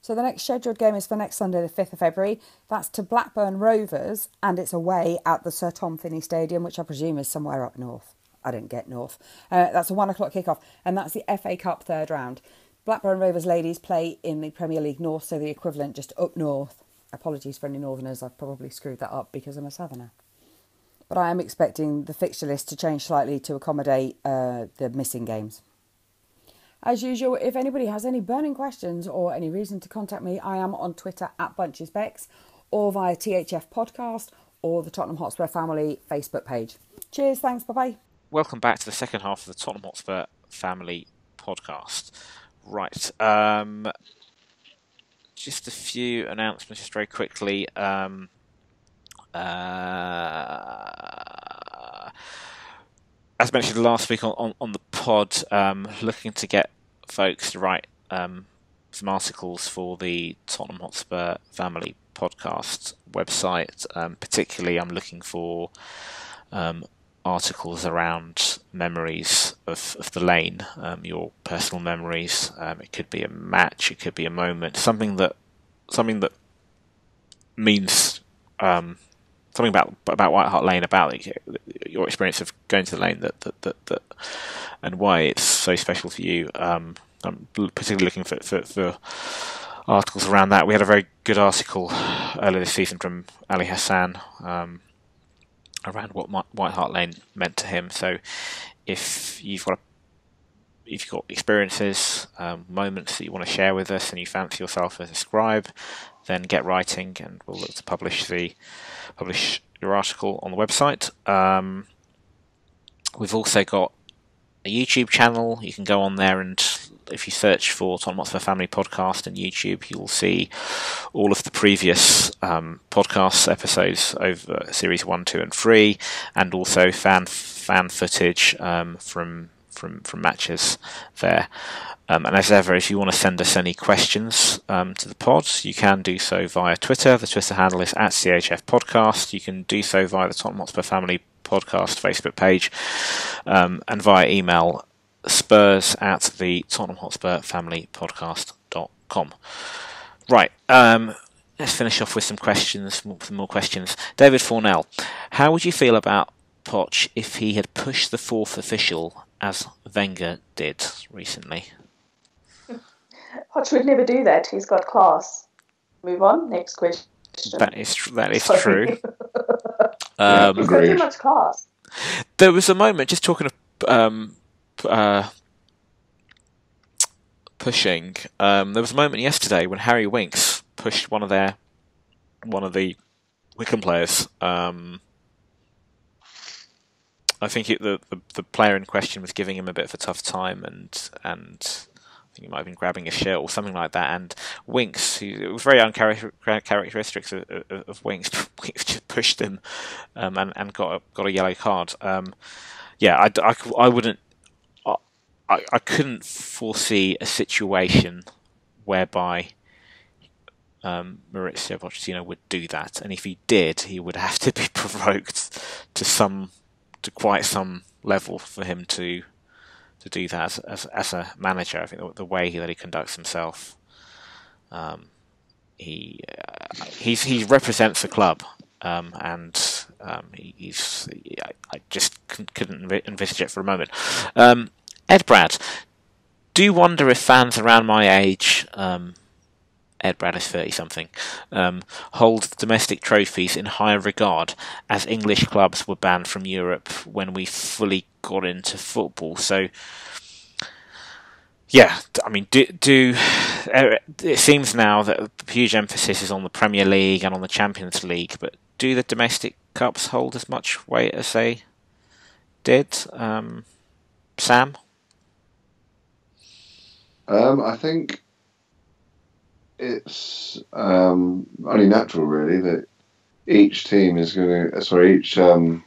So the next scheduled game is for next Sunday, the fifth of February. That's to Blackburn Rovers, and it's away at the Sir Tom Finney Stadium, which I presume is somewhere up north. I didn't get north. Uh, that's a one o'clock kickoff, and that's the F A Cup third round. Blackburn Rovers ladies play in the Premier League North, so the equivalent just up north. Apologies for any northerners, I've probably screwed that up because I'm a southerner. But I am expecting the fixture list to change slightly to accommodate uh, the missing games. As usual, if anybody has any burning questions or any reason to contact me, I am on Twitter at BunchesBex or via T H F Podcast or the Tottenham Hotspur Family Facebook page. Cheers, thanks, bye-bye. Welcome back to the second half of the Tottenham Hotspur Family Podcast. Right, um, just a few announcements just very quickly. Um, uh, as mentioned last week on, on, on the pod, um, looking to get folks to write um, some articles for the Tottenham Hotspur Family Podcast website. Um, particularly, I'm looking for Um, articles around memories of, of the lane, um, your personal memories. Um, it could be a match, it could be a moment, something that something that means um, something about about White Hart Lane, about your experience of going to the lane, that that that, that and why it's so special for you. Um, I'm particularly looking for, for for articles around that. We had a very good article earlier this season from Ali Hassan. Um, around what White Hart Lane meant to him. So if you've got a, if you've got experiences, um, moments that you want to share with us and you fancy yourself as a scribe, then get writing and we'll look to publish the publish your article on the website. Um, we've also got a YouTube channel. You can go on there, and if you search for Tottenham Hotspur Family Podcast on YouTube, you'll see all of the previous um, podcast episodes over series one, two, and three, and also fan fan footage um, from from from matches there. Um, and as ever, if you want to send us any questions um, to the pods, you can do so via Twitter. The Twitter handle is at C H F Podcast. You can do so via the Tottenham Hotspur Family Podcast Facebook page, um, and via email. Spurs at the Tottenham Hotspur Family Podcast dot com. Right, um, let's finish off with some questions, some more questions. David Fornell, how would you feel about Poch if he had pushed the fourth official as Wenger did recently? Poch would never do that. He's got class. Move on. Next question. That is tr- that is Sorry. true. um, He's got too much class. There was a moment, just talking of. Um, Uh, pushing. Um, there was a moment yesterday when Harry Winks pushed one of their, one of the Wickham players. Um, I think it, the, the the player in question was giving him a bit of a tough time, and and I think he might have been grabbing his shirt or something like that. And Winks, who, it was very uncharacteristic of, of, of Winks, Winks just pushed him, um, and and got a, got a yellow card. Um, yeah, I, I, I wouldn't. I, I couldn't foresee a situation whereby um, Maurizio Pochettino would do that, and if he did, he would have to be provoked to some, to quite some level for him to to do that as as, as a manager. I think the, the way he, that he conducts himself, um, he uh, he's, he represents the club, um, and um, he, he's I, I just couldn't envisage it for a moment. Um, Ed Brad, do you wonder if fans around my age, um, Ed Brad is thirty-something, um, hold domestic trophies in high regard, as English clubs were banned from Europe when we fully got into football? So, yeah, I mean, do, do it seems now that a huge emphasis is on the Premier League and on the Champions League, but do the domestic cups hold as much weight as they did? Um, Sam? Um, I think it's um, only natural, really, that each team is going to, sorry, each um,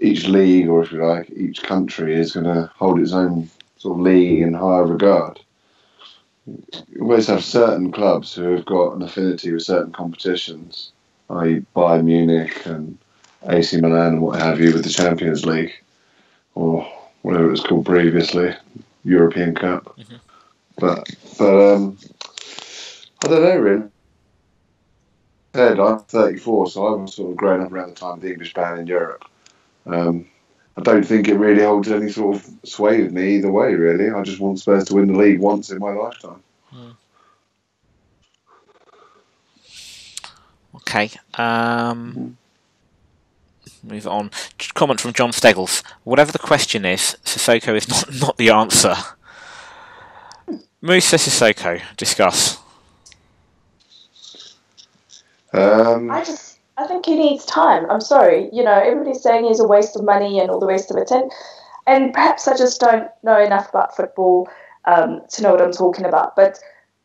each league, or if you like, each country is going to hold its own sort of league in higher regard. You always have certain clubs who have got an affinity with certain competitions, that is. Bayern Munich and A C Milan and what have you with the Champions League, or whatever it was called previously. European Cup, mm-hmm. but but um, I don't know, really. Ed, I'm thirty-four, so I've sort of grown up around the time of the English ban in Europe. Um, I don't think it really holds any sort of sway with me either way, really. I just want Spurs to win the league once in my lifetime. Hmm. Okay. Um, move on. Comment from John Steggles. Whatever the question is, Sissoko is not, not the answer. Moussa Sissoko, discuss. Um, I just, I think he needs time. I'm sorry, you know, everybody's saying he's a waste of money and all the rest of it, and, and perhaps I just don't know enough about football um, to know what I'm talking about. But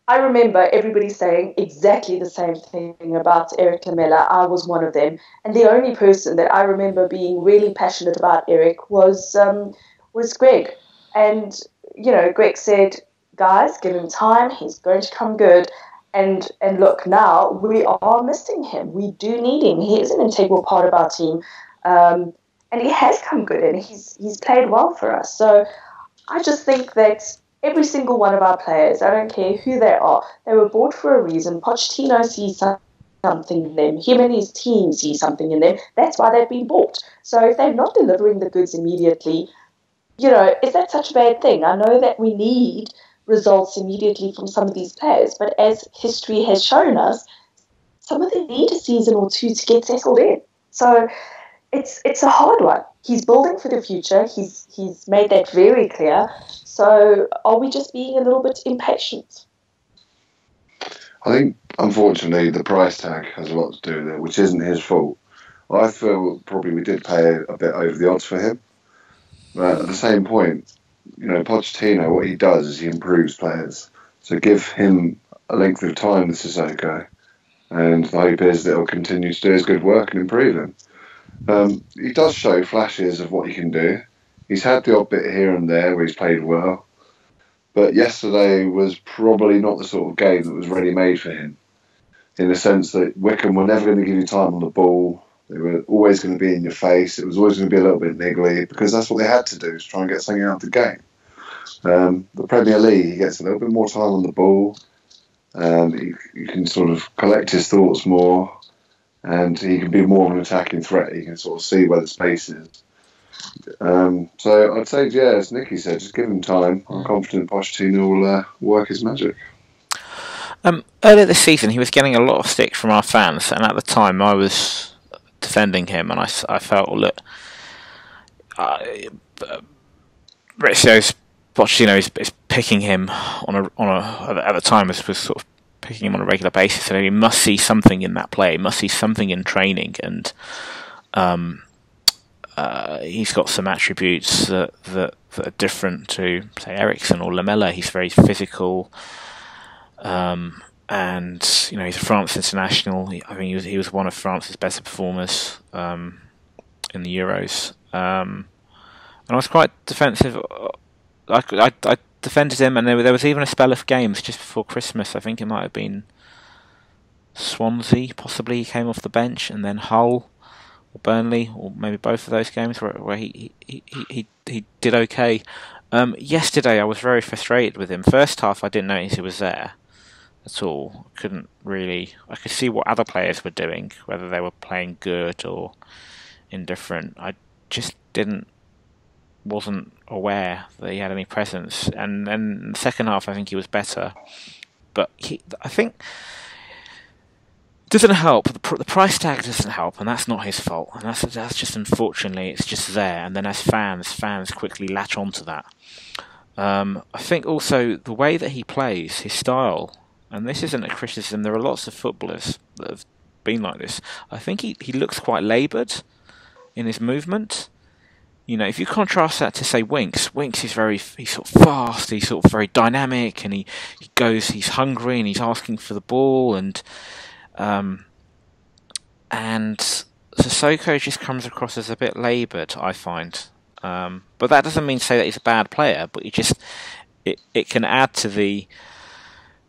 I remember everybody saying exactly the same thing about Eric Lamela. I was one of them, and the only person that I remember being really passionate about Eric was um, was Greg. And you know, Greg said, "Guys, give him time. He's going to come good." And and look, now we are missing him. We do need him. He is an integral part of our team, um, and he has come good, and he's he's played well for us. So I just think that every single one of our players, I don't care who they are, they were bought for a reason. Pochettino sees something in them. Him and his team see something in them. That's why they've been bought. So if they're not delivering the goods immediately, you know, is that such a bad thing? I know that we need results immediately from some of these players, but as history has shown us, some of them need a season or two to get settled in. So it's it's a hard one. He's building for the future. He's he's made that very clear. So are we just being a little bit impatient? I think unfortunately the price tag has a lot to do with it, which isn't his fault. I feel probably we did pay a bit over the odds for him, but at the same point, you know, Pochettino, what he does is he improves players. So give him a length of time with Sissoko, and the hope is that he'll continue to do his good work and improve him. Um, he does show flashes of what he can do. He's had the odd bit here and there where he's played well, but yesterday was probably not the sort of game that was really made for him, in the sense that Wickham were never going to give you time on the ball. They were always going to be in your face. It was always going to be a little bit niggly, because that's what they had to do, is try and get something out of the game. Um, the Premier League, he gets a little bit more time on the ball. Um, he, he can sort of collect his thoughts more, and he can be more of an attacking threat. He can sort of see where the space is. Um, so I'd say, yeah, as Nicky said, just give him time. I'm confident Pochettino will uh, work his magic. Um, earlier this season, he was getting a lot of stick from our fans, and at the time I was defending him, and I, I felt, well, look, uh, Rizzio's Pochettino is, is picking him on a on a at the time was, was sort of picking him on a regular basis, and he must see something in that play, he must see something in training, and um, uh, he's got some attributes that, that that are different to say Eriksson or Lamela. He's very physical. Um, And you know, he's a France international. I think mean, he was he was one of France's best performers um, in the Euros. Um, and I was quite defensive. I, I, I defended him, and there, there was even a spell of games just before Christmas. I think it might have been Swansea, possibly. He came off the bench, and then Hull or Burnley, or maybe both of those games where, where he, he, he, he he did okay. Um, yesterday, I was very frustrated with him. First half, I didn't notice he was there at all. Couldn't really. I could see what other players were doing, whether they were playing good or indifferent. I just didn't, wasn't aware that he had any presence. And then the second half, I think he was better. But he, I think, doesn't help. The, pr- the price tag doesn't help, and that's not his fault. And that's that's just, unfortunately, it's just there. And then as fans, fans quickly latch onto that. Um, I think also the way that he plays, his style. And this isn't a criticism. There are lots of footballers that have been like this. I think he, he looks quite laboured in his movement. You know, if you contrast that to, say, Winks, Winks is very, he's sort of fast, he's sort of very dynamic, and he, he goes, he's hungry, and he's asking for the ball, and um, and Sissoko just comes across as a bit laboured, I find. Um, but that doesn't mean to say that he's a bad player, but he just, it, it can add to the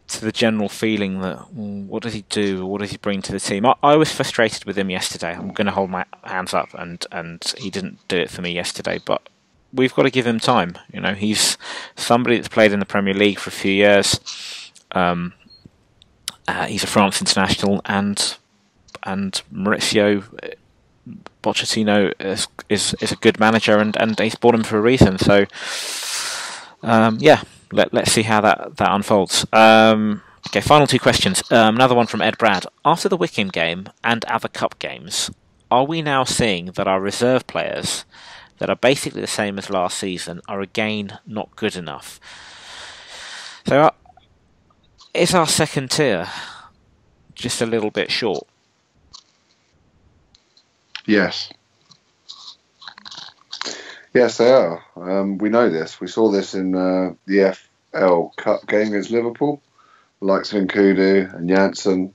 to the general feeling that, well, what does he do, what does he bring to the team? I, I was frustrated with him yesterday. I'm going to hold my hands up, and, and he didn't do it for me yesterday, but we've got to give him time. You know, he's somebody that's played in the Premier League for a few years, um, Uh, he's a France international, and and Maurizio Pochettino is is, is a good manager, and, and he's bought him for a reason. So um, yeah, let let's see how that that unfolds. Um, okay, final two questions. Um, another one from Ed Brad. After the Wickham game and other cup games, are we now seeing that our reserve players that are basically the same as last season are again not good enough? So our, is our second tier just a little bit short? Yes. Yes, they are. Um, we know this. We saw this in uh, the F L Cup game against Liverpool. The likes of N'Koudou and Janssen,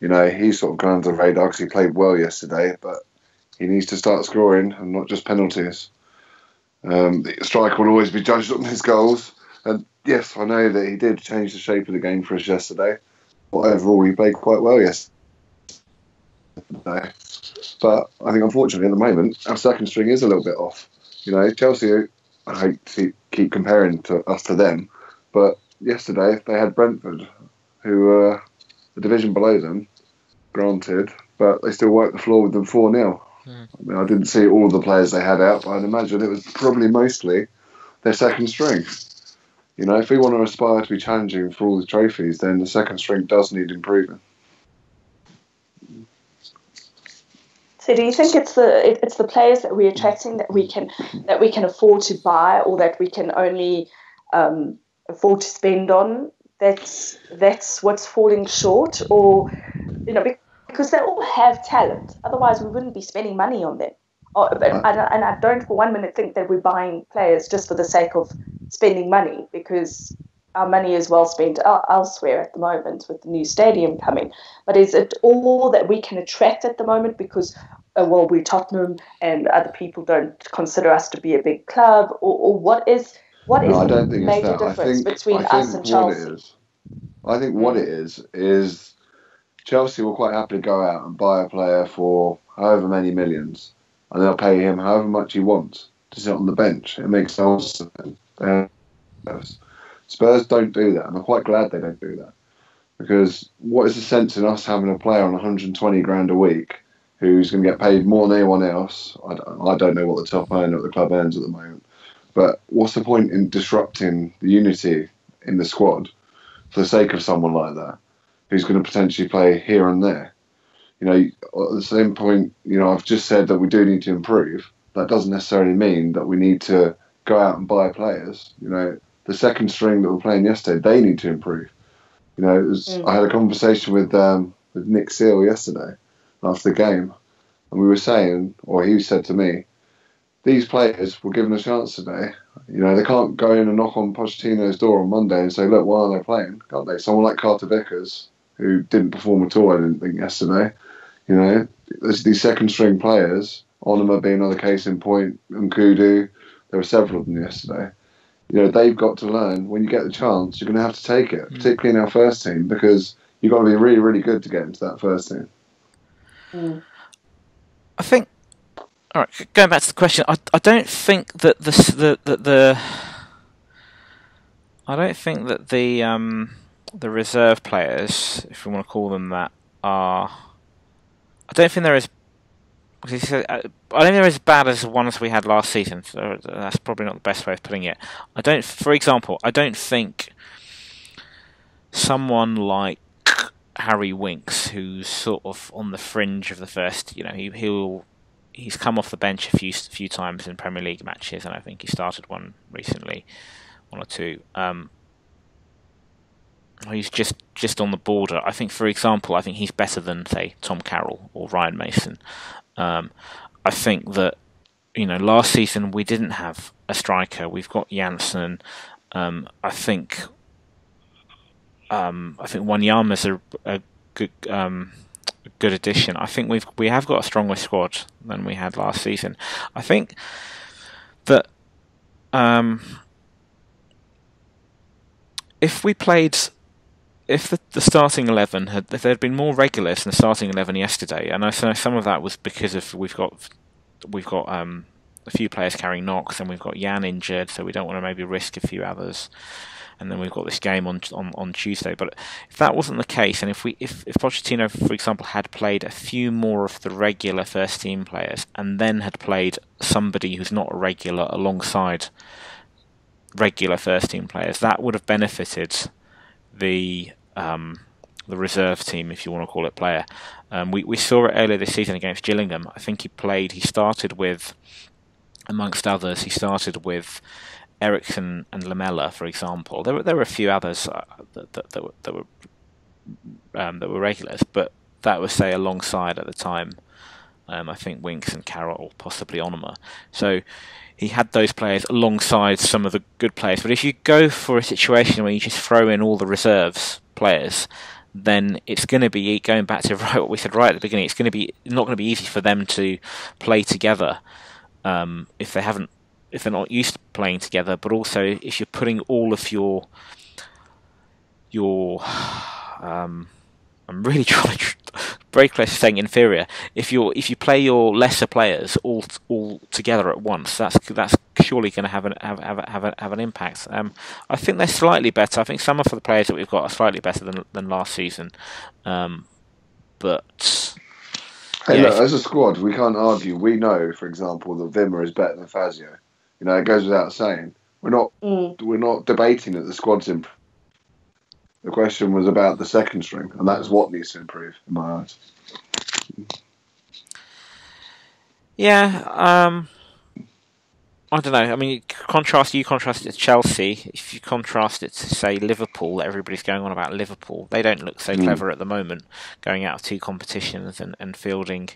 you know, he's sort of gone under the radar because he played well yesterday, but he needs to start scoring and not just penalties. Um, the striker will always be judged on his goals. And yes, I know that he did change the shape of the game for us yesterday. But overall, he played quite well yesterday. But I think, unfortunately, at the moment, our second string is a little bit off. You know, Chelsea, I hate to keep comparing to us to them, but yesterday they had Brentford, who were uh, the division below them, granted, but they still worked the floor with them four nil. Mm. I mean, I didn't see all of the players they had out, but I'd imagine it was probably mostly their second string. You know, if we want to aspire to be challenging for all the trophies, then the second string does need improving. So, do you think it's the it's the players that we're attracting that we can that we can afford to buy, or that we can only um, afford to spend on? That's that's what's falling short, or you know, because they all have talent. Otherwise, we wouldn't be spending money on them. Or, and, I, and I don't, for one minute, think that we're buying players just for the sake of spending money, because our money is well spent elsewhere at the moment with the new stadium coming. But is it all that we can attract at the moment because, uh, well, we're Tottenham and other people don't consider us to be a big club? Or, or what is what no, is the major difference I think, between I us and Chelsea? Is, I think what it is, is Chelsea will quite happily go out and buy a player for however many millions, and they'll pay him however much he wants to sit on the bench. It makes sense. Uh, Spurs don't do that, and I'm quite glad they don't do that, because what is the sense in us having a player on one hundred twenty grand a week who's going to get paid more than anyone else? I don't, I don't know what the top earner at the club earns at the moment, but what's the point in disrupting the unity in the squad for the sake of someone like that who's going to potentially play here and there? You know, at the same point, you know, I've just said that we do need to improve. That doesn't necessarily mean that we need to go out and buy players. You know, the second string that were playing yesterday, they need to improve. You know, it was, mm. I had a conversation with um, with Nick Seal yesterday after the game, and we were saying, or he said to me, these players were given a chance today. You know, they can't go in and knock on Pochettino's door on Monday and say, look, why aren't they playing? Can't they? Someone like Carter Vickers, who didn't perform at all, I didn't think, yesterday. You know, there's these second string players, Onomah being another case in point, N'Koudou, there were several of them yesterday. You know, they've got to learn, when you get the chance, you're going to have to take it, particularly in our first team, because you've got to be really, really good to get into that first team. Mm. I think, all right, going back to the question, I, I don't think that the, the, the, the I don't think that the, um, the reserve players, if we want to call them that, are, I don't think there is, I don't think they're as bad as the ones we had last season. So that's probably not the best way of putting it. I don't, for example, I don't think someone like Harry Winks, who's sort of on the fringe of the first, you know, he he'll he's come off the bench a few few times in Premier League matches, and I think he started one recently, one or two. Um, he's just just on the border. I think, for example, I think he's better than say Tom Carroll or Ryan Mason. Um, I think that, you know, last season we didn't have a striker. We've got Janssen. Um, I think um, I think Wanyama's a, a good um, a good addition. I think we've we have got a stronger squad than we had last season. I think that um, if we played. If the, the starting eleven had, if there had been more regulars in the starting eleven yesterday, and I know some of that was because of we've got we've got um, a few players carrying knocks, and we've got Jan injured, so we don't want to maybe risk a few others. And then we've got this game on on on Tuesday. But if that wasn't the case, and if we if, if Pochettino, for example, had played a few more of the regular first team players, and then had played somebody who's not a regular alongside regular first team players, that would have benefited the um, the reserve team, if you want to call it player. Um, we we saw it earlier this season against Gillingham. I think he played. He started with, amongst others, he started with Eriksson and Lamella, for example. There were there were a few others uh, that, that that were that were, um, that were regulars, but that was, say, alongside at the time. Um, I think Winks and Carroll, possibly Onomah. So he had those players alongside some of the good players. But if you go for a situation where you just throw in all the reserves players, then it's going to be, going back to right what we said right at the beginning, it's going to be not going to be easy for them to play together um, if they haven't. If they're not used to playing together, but also if you're putting all of your your um, I'm really trying to very close to saying inferior. If you if you play your lesser players all all together at once, that's that's surely going to have an have have have, a, have an impact. Um, I think they're slightly better. I think some of the players that we've got are slightly better than than last season, um, but. Hey, yeah, look, as a squad, we can't argue. We know, for example, that Wimmer is better than Fazio. You know, it goes without saying. We're not mm. we're not debating that the squad's improved. The question was about the second string, and that's what needs to improve, in my eyes. Yeah, um, I don't know. I mean, you contrast you contrast it to Chelsea. If you contrast it to, say, Liverpool, everybody's going on about Liverpool. They don't look so mm. clever at the moment, going out of two competitions and, and fielding.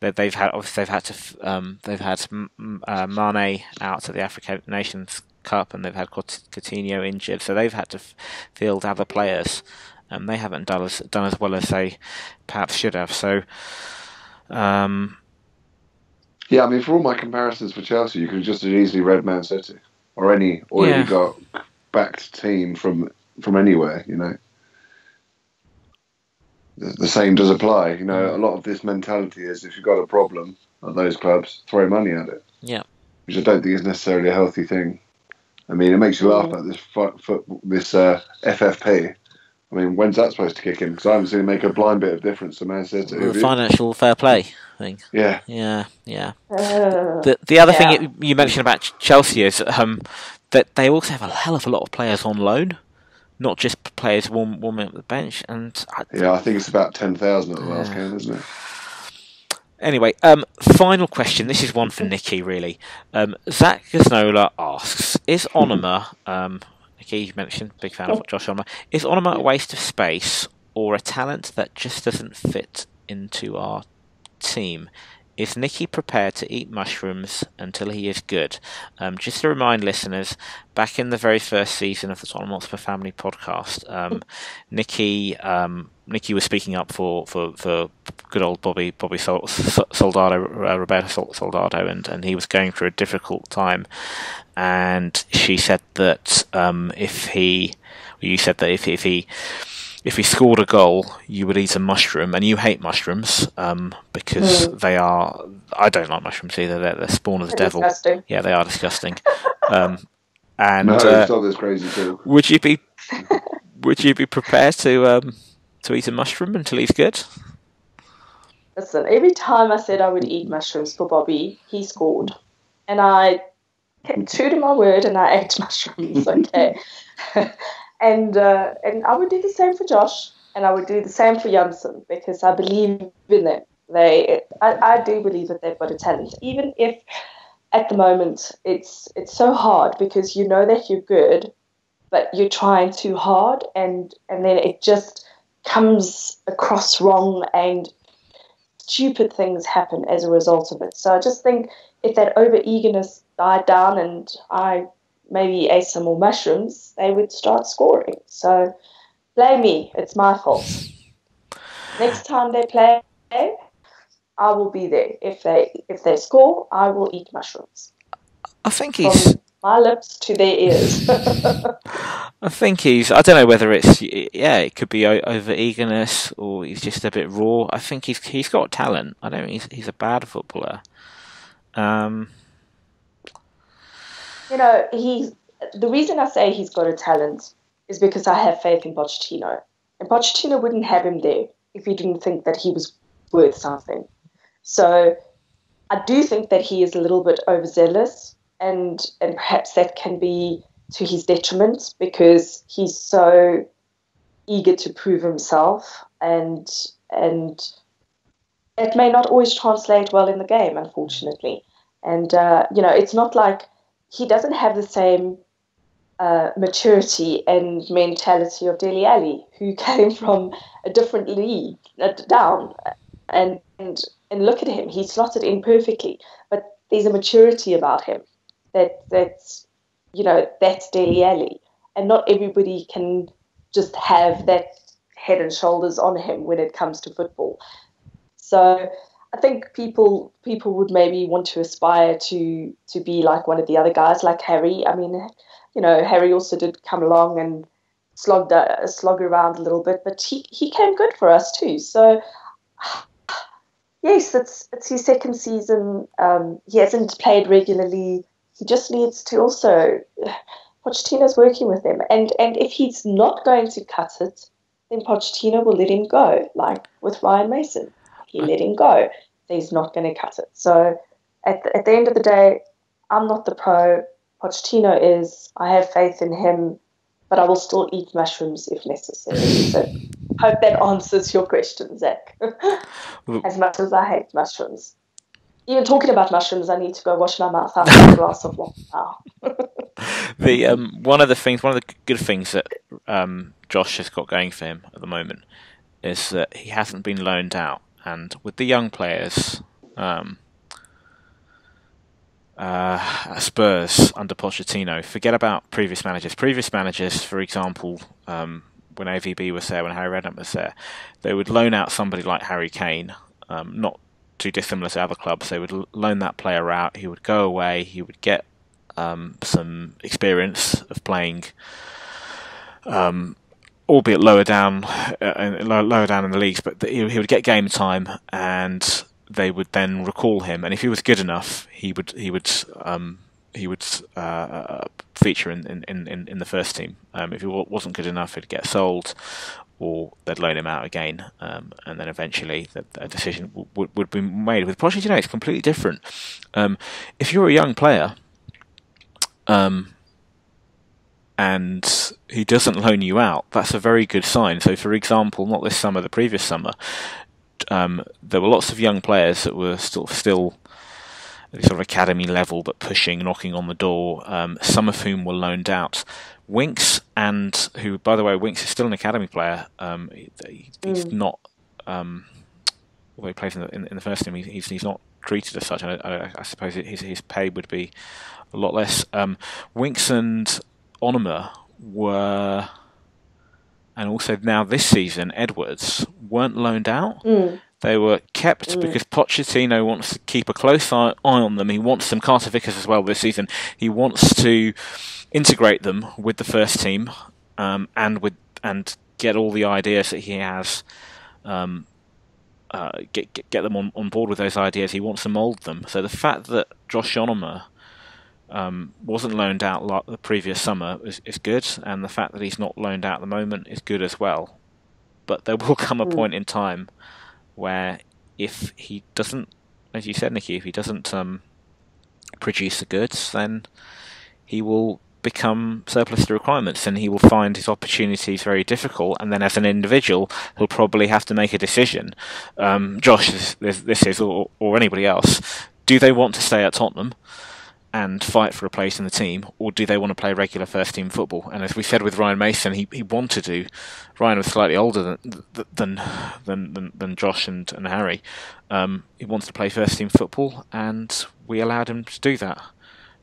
They've had obviously they've had to um, they've had uh, Mane out at the African Nations Cup, and they've had Coutinho injured, so they've had to field other players, and they haven't done as done as well as they perhaps should have. So, um, yeah, I mean, for all my comparisons for Chelsea, you could have just as easily read Man City or any or yeah. any got backed team from from anywhere, you know. The same does apply. You know, a lot of this mentality is if you've got a problem at those clubs, throw money at it. Yeah. Which I don't think is necessarily a healthy thing. I mean, it makes you laugh at this this uh, F F P. I mean, when's that supposed to kick in? Because I haven't seen it make a blind bit of difference to Man City. Well, the financial fair play thing. Yeah. Yeah, yeah. Uh, the, the other yeah. thing you mentioned about Chelsea is um, that they also have a hell of a lot of players on loan. Not just players warm, warming up the bench, and I yeah, I think it's about ten thousand at the yeah. last game, isn't it? Anyway, um, final question. This is one for Nikki, really. Um, Zach Gaznola asks: Is Onomah, um, Nikki, you mentioned, big fan of Josh Onomah, is Onomah a waste of space or a talent that just doesn't fit into our team? Is Nikki prepared to eat mushrooms until he is good? Um, just to remind listeners, back in the very first season of the Tottenham Hotspur Family podcast, um, Nikki um, Nikki was speaking up for, for, for good old Bobby Bobby Sol, Sol, Soldado, uh, Roberto Sol, Soldado, and, and he was going through a difficult time. And she said that um, if he, you said that if if he. If he scored a goal, you would eat a mushroom, and you hate mushrooms um, because mm. they are. I don't like mushrooms either. They're the spawn of the They're devil. Disgusting. Yeah, they are disgusting. um, and no, uh, it's not this crazy too. Would you be? Would you be prepared to um, to eat a mushroom until he's good? Listen, every time I said I would eat mushrooms for Bobby, he scored, and I kept true to my word, and I ate mushrooms. Okay. And uh, and I would do the same for Josh, and I would do the same for Janssen, because I believe in them. They, I, I do believe that they've got a talent, even if at the moment it's it's so hard because you know that you're good, but you're trying too hard, and and then it just comes across wrong, and stupid things happen as a result of it. So I just think if that over eagerness died down, and I. maybe ate some more mushrooms, they would start scoring. So, blame me. It's my fault. Next time they play, I will be there. If they if they score, I will eat mushrooms. I think he's... From my lips to their ears. I think he's... I don't know whether it's... Yeah, it could be over-eagerness or he's just a bit raw. I think he's he's got talent. I don't think he's, he's a bad footballer. Um... you know, he's, the reason I say he's got a talent is because I have faith in Pochettino. And Pochettino wouldn't have him there if he didn't think that he was worth something. So I do think that he is a little bit overzealous, and and perhaps that can be to his detriment because he's so eager to prove himself, and and it may not always translate well in the game, unfortunately. And, uh, you know, it's not like he doesn't have the same uh, maturity and mentality of Dele Alli, who came from a different league uh, down. And, and and look at him, he slotted in perfectly. But there's a maturity about him that that's, you know, that's Dele Alli. And not everybody can just have that head and shoulders on him when it comes to football. So I think people people would maybe want to aspire to to be like one of the other guys, like Harry. I mean, you know, Harry also did come along and slogged uh, slog around a little bit, but he, he came good for us too. So, yes, it's it's his second season. Um, he hasn't played regularly. He just needs to also, Pochettino's working with him. And, and if he's not going to cut it, then Pochettino will let him go, like with Ryan Mason. He let him go. He's not going to cut it. So at the, at the end of the day, I'm not the pro. Pochettino is. I have faith in him, but I will still eat mushrooms if necessary. So hope that answers your question, Zach. As much as I hate mushrooms. Even talking about mushrooms, I need to go wash my mouth after a glass of water now. The um, one of the things, one of the good things that um, Josh has got going for him at the moment is that he hasn't been loaned out. And with the young players, um, uh, Spurs under Pochettino, forget about previous managers. Previous managers, for example, um, when A V B was there, when Harry Redknapp was there, they would loan out somebody like Harry Kane, um, not too dissimilar to other clubs. They would loan that player out. He would go away. He would get um, some experience of playing, um albeit lower down, uh, lower down in the leagues, but he would get game time, and they would then recall him. And if he was good enough, he would he would um, he would uh, feature in, in, in, in the first team. Um, if he wasn't good enough, he'd get sold, or they'd loan him out again, um, and then eventually the, a decision would would be made. With Pochettino, it's completely different. Um, if you're a young player, um. and he doesn't loan you out, that's a very good sign. So, for example, not this summer, the previous summer, um, there were lots of young players that were still, still sort of academy level, but pushing, knocking on the door, um, some of whom were loaned out. Winks, and who, by the way, Winks is still an academy player. Um, he, he's mm. not, um, although he plays in the, in, in the first team, he's, he's not treated as such. I, I, I suppose his, his pay would be a lot less. Um, Winks and Onomah were, and also now this season, Edwards, weren't loaned out. Mm. They were kept mm. because Pochettino wants to keep a close eye, eye on them. He wants them, Carter Vickers as well this season. He wants to integrate them with the first team, um, and with and get all the ideas that he has. Um, uh, get, get get them on, on board with those ideas. He wants to mould them. So the fact that Josh Onomah Um, wasn't loaned out like the previous summer is, is good, and the fact that he's not loaned out at the moment is good as well. But there will come a point in time where, if he doesn't, as you said, Nikki, if he doesn't um, produce the goods, then he will become surplus to requirements, and he will find his opportunities very difficult. And then, as an individual, he'll probably have to make a decision. Um, Josh, this, this, this is, or, or anybody else, do they want to stay at Tottenham and fight for a place in the team, or do they want to play regular first-team football? And as we said with Ryan Mason, he he wanted to. Ryan was slightly older than than than than Josh and and Harry. Um, he wanted to play first-team football, and we allowed him to do that.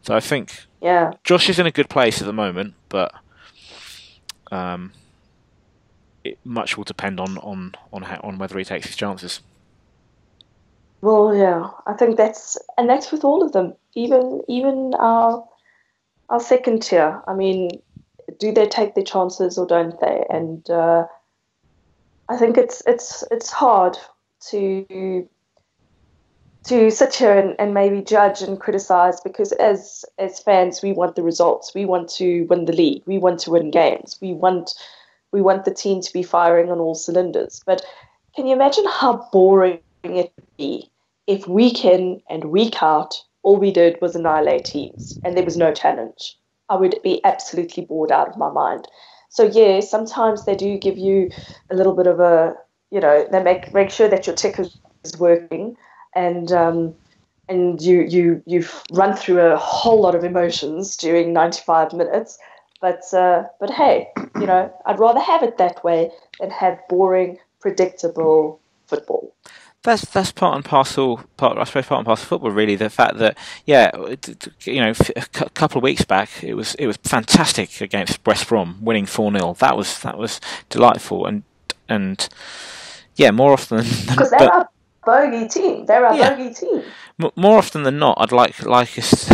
So I think yeah, Josh is in a good place at the moment, but um, it much will depend on on on how, on whether he takes his chances. Well, yeah, I think that's, and that's with all of them. Even even our our second tier. I mean, do they take their chances or don't they? And uh, I think it's it's it's hard to to sit here and, and maybe judge and criticise, because as as fans, we want the results. We want to win the league. We want to win games. We want we want the team to be firing on all cylinders. But can you imagine how boring it would be if week in and week out, all we did was annihilate teams and there was no challenge? I would be absolutely bored out of my mind. So, yeah, sometimes they do give you a little bit of a, you know, they make make sure that your tech is working. And um, and you you you've run through a whole lot of emotions during ninety-five minutes, but uh, but hey, you know, I'd rather have it that way than have boring, predictable football. That's that's part and parcel. Part I suppose part and parcel of football, really. The fact that yeah, you know, a couple of weeks back it was it was fantastic against West Brom, winning four nil. That was that was delightful, and and yeah, more often than not. Bogey team. They're a yeah. bogey team. More often than not, I'd like like us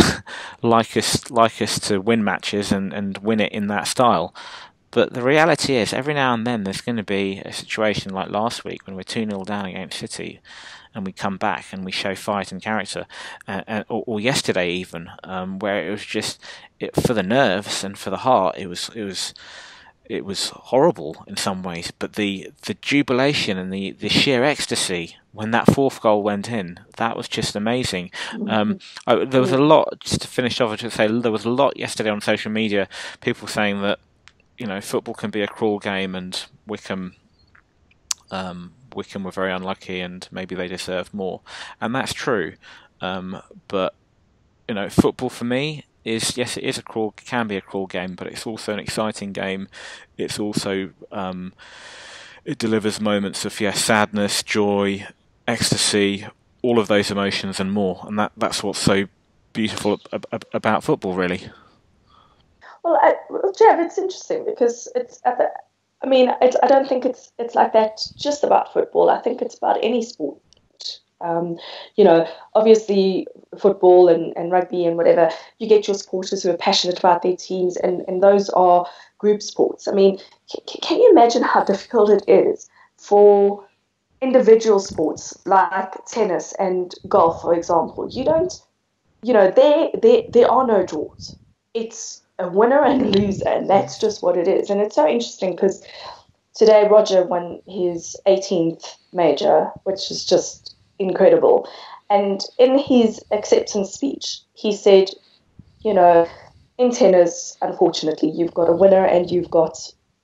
like us like us to win matches and, and win it in that style. But the reality is, every now and then there's going to be a situation like last week when we're two nil down against City, and we come back and we show fight and character, uh, and, or, or yesterday even, um, where it was just it, for the nerves and for the heart, it was it was. It was horrible in some ways, but the the jubilation and the, the sheer ecstasy when that fourth goal went in, that was just amazing. Um, I, there was a lot, just to finish off, I should say, there was a lot yesterday on social media, people saying that, you know, football can be a cruel game and Wickham... Um, Wickham were very unlucky and maybe they deserved more. And that's true. Um, but, you know, football for me... Is, yes, it is a cruel, can be a cruel game, but it's also an exciting game. It's also um, it delivers moments of yes, sadness, joy, ecstasy, all of those emotions and more. And that that's what's so beautiful ab ab about football, really. Well, I, well, Jeff, it's interesting because it's. At the, I mean, it's, I don't think it's it's like that just about football. I think it's about any sport. Um, you know, obviously football and, and rugby and whatever, you get your supporters who are passionate about their teams, and, and those are group sports. I mean, c can you imagine how difficult it is for individual sports like tennis and golf, for example? You don't, you know, there, there, there are no draws. It's a winner and a loser, and that's just what it is. And it's so interesting because today Roger won his eighteenth major, which is just... incredible. And in his acceptance speech, he said, you know, in tennis, unfortunately, you've got a winner and you've got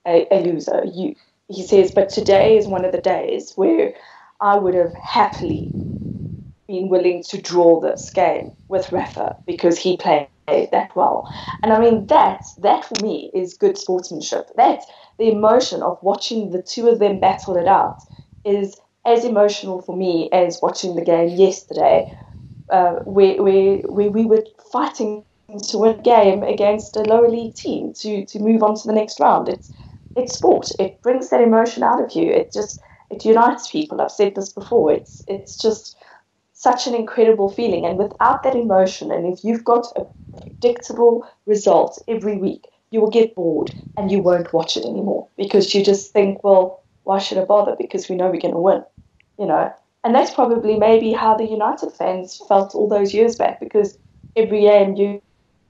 a, a loser. You, he says, but today is one of the days where I would have happily been willing to draw this game with Rafa because he played that well. And I mean, that, that for me is good sportsmanship. That's the emotion of watching the two of them battle it out is as emotional for me as watching the game yesterday, uh, where, where, where we were fighting to win a game against a lower league team to, to move on to the next round. It's it's sport. It brings that emotion out of you. It just it unites people. I've said this before. It's it's just such an incredible feeling. And without that emotion, and if you've got a predictable result every week, you will get bored and you won't watch it anymore because you just think, well, why should I bother? Because we know we're going to win, you know. And that's probably maybe how the United fans felt all those years back, because every game you,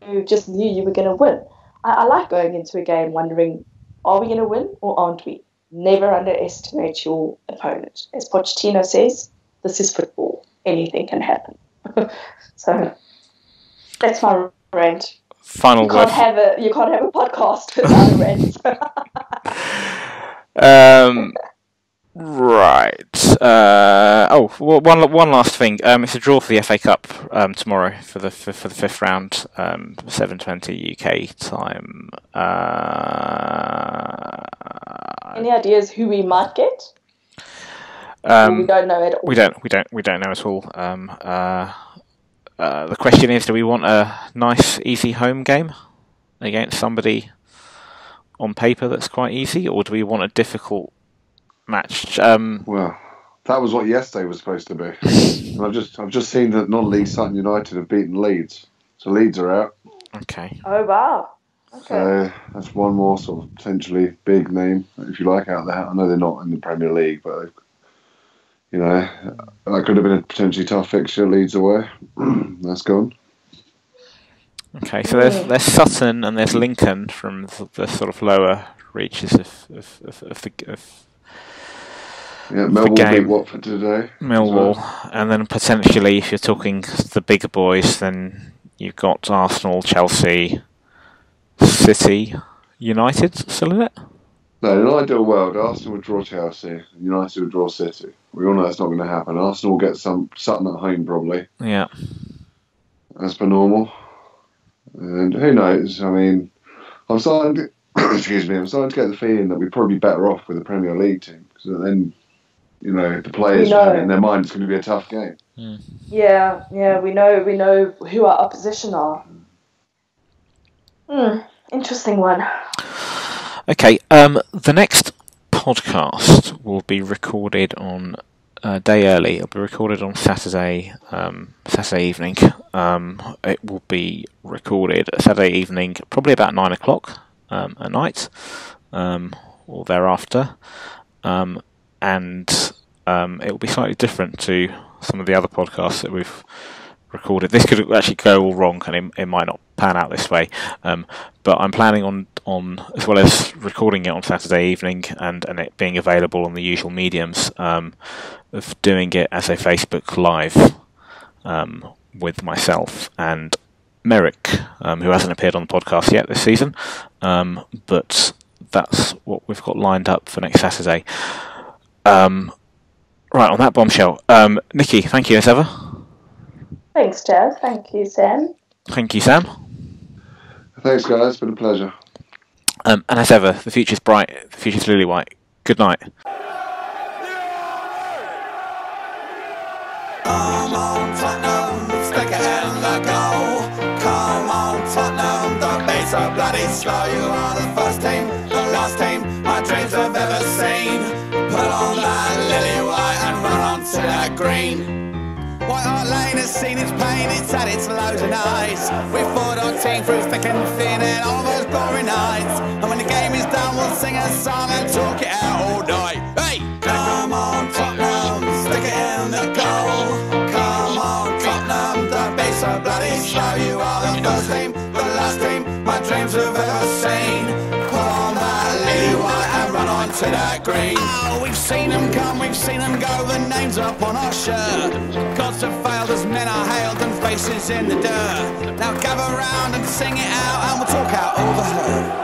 you just knew you were going to win. I, I like going into a game wondering, are we going to win or aren't we? Never underestimate your opponent. As Pochettino says, this is football. Anything can happen. So that's my rant. Final you can't word. Have a, you can't have a podcast without a rant. Um, right. Uh, oh, one one last thing. Um, it's a draw for the F A Cup um, tomorrow for the for, for the fifth round, um, seven twenty U K time. Uh, Any ideas who we might get? Um, we don't know at all. We don't. We don't. We don't know at all. Um, uh, uh, the question is: do we want a nice, easy home game against somebody on paper that's quite easy, or do we want a difficult match? Um, well, that was what yesterday was supposed to be. And I've just I've just seen that non-league Sutton United have beaten Leeds, so Leeds are out. Okay. Oh wow. Okay. So that's one more sort of potentially big name, if you like, out there. I know they're not in the Premier League, but you know, that could have been a potentially tough fixture. Leeds away, that's gone. Okay, so there's there's Sutton and there's Lincoln from the sort of lower reaches of of of, of the. Of Yeah, Millwall beat Watford today. Millwall, well. And then potentially, if you're talking the bigger boys, then you've got Arsenal, Chelsea, City, United still in it. No, in an ideal world, Arsenal would draw Chelsea, United would draw City. We all know that's not going to happen. Arsenal will get some Sutton at home probably. Yeah, as per normal. And who knows? I mean, I'm starting. To, excuse me. I'm starting to get the feeling that we're probably better off with a Premier League team because then. You know, the players know. In their mind, it's going to be a tough game. Mm. Yeah, yeah, we know, we know who our opposition are. Mm, interesting one. Okay, um, the next podcast will be recorded on a day early. It'll be recorded on Saturday, um, Saturday evening. Um, it will be recorded Saturday evening, probably about nine o'clock um, at night, um, or thereafter. Um, and um, it will be slightly different to some of the other podcasts that we've recorded. This could actually go all wrong, and it, it might not pan out this way. Um, but I'm planning on, on, as well as recording it on Saturday evening and, and it being available on the usual mediums, um, of doing it as a Facebook Live um, with myself and Merrick, um, who hasn't appeared on the podcast yet this season. Um, but that's what we've got lined up for next Saturday. Um, right, on that bombshell, um, Nikki, thank you as ever. Thanks, Jeff. Thank you, Sam. Thank you, Sam. Thanks, guys. It's been a pleasure. Um, and as ever, the future's bright. The future's lily white. Good night. Come on, Tottenham, stick it in the goal. Come on, Tottenham, the pace are bloody slow. You are the first team, the last team my dreams have ever seen. Put on that lily white and run on to that green. White Hart Lane has seen its pain, it's had its loads of nights. We've fought our team through thick and thin and all those boring nights. And when the game is done, we'll sing a song and talk it out all night. Hey! Come on, Tottenham, stick it in the goal. Come on, Tottenham, don't be so bloody slow. You are the first team, the last team my dreams have ever seen. Put on that lily white and run on to that green. We've seen them come, we've seen them go, the names up on our shirt. Gods have failed as men are hailed and faces in the dirt. Now gather round and sing it out and we'll talk out all the hurt.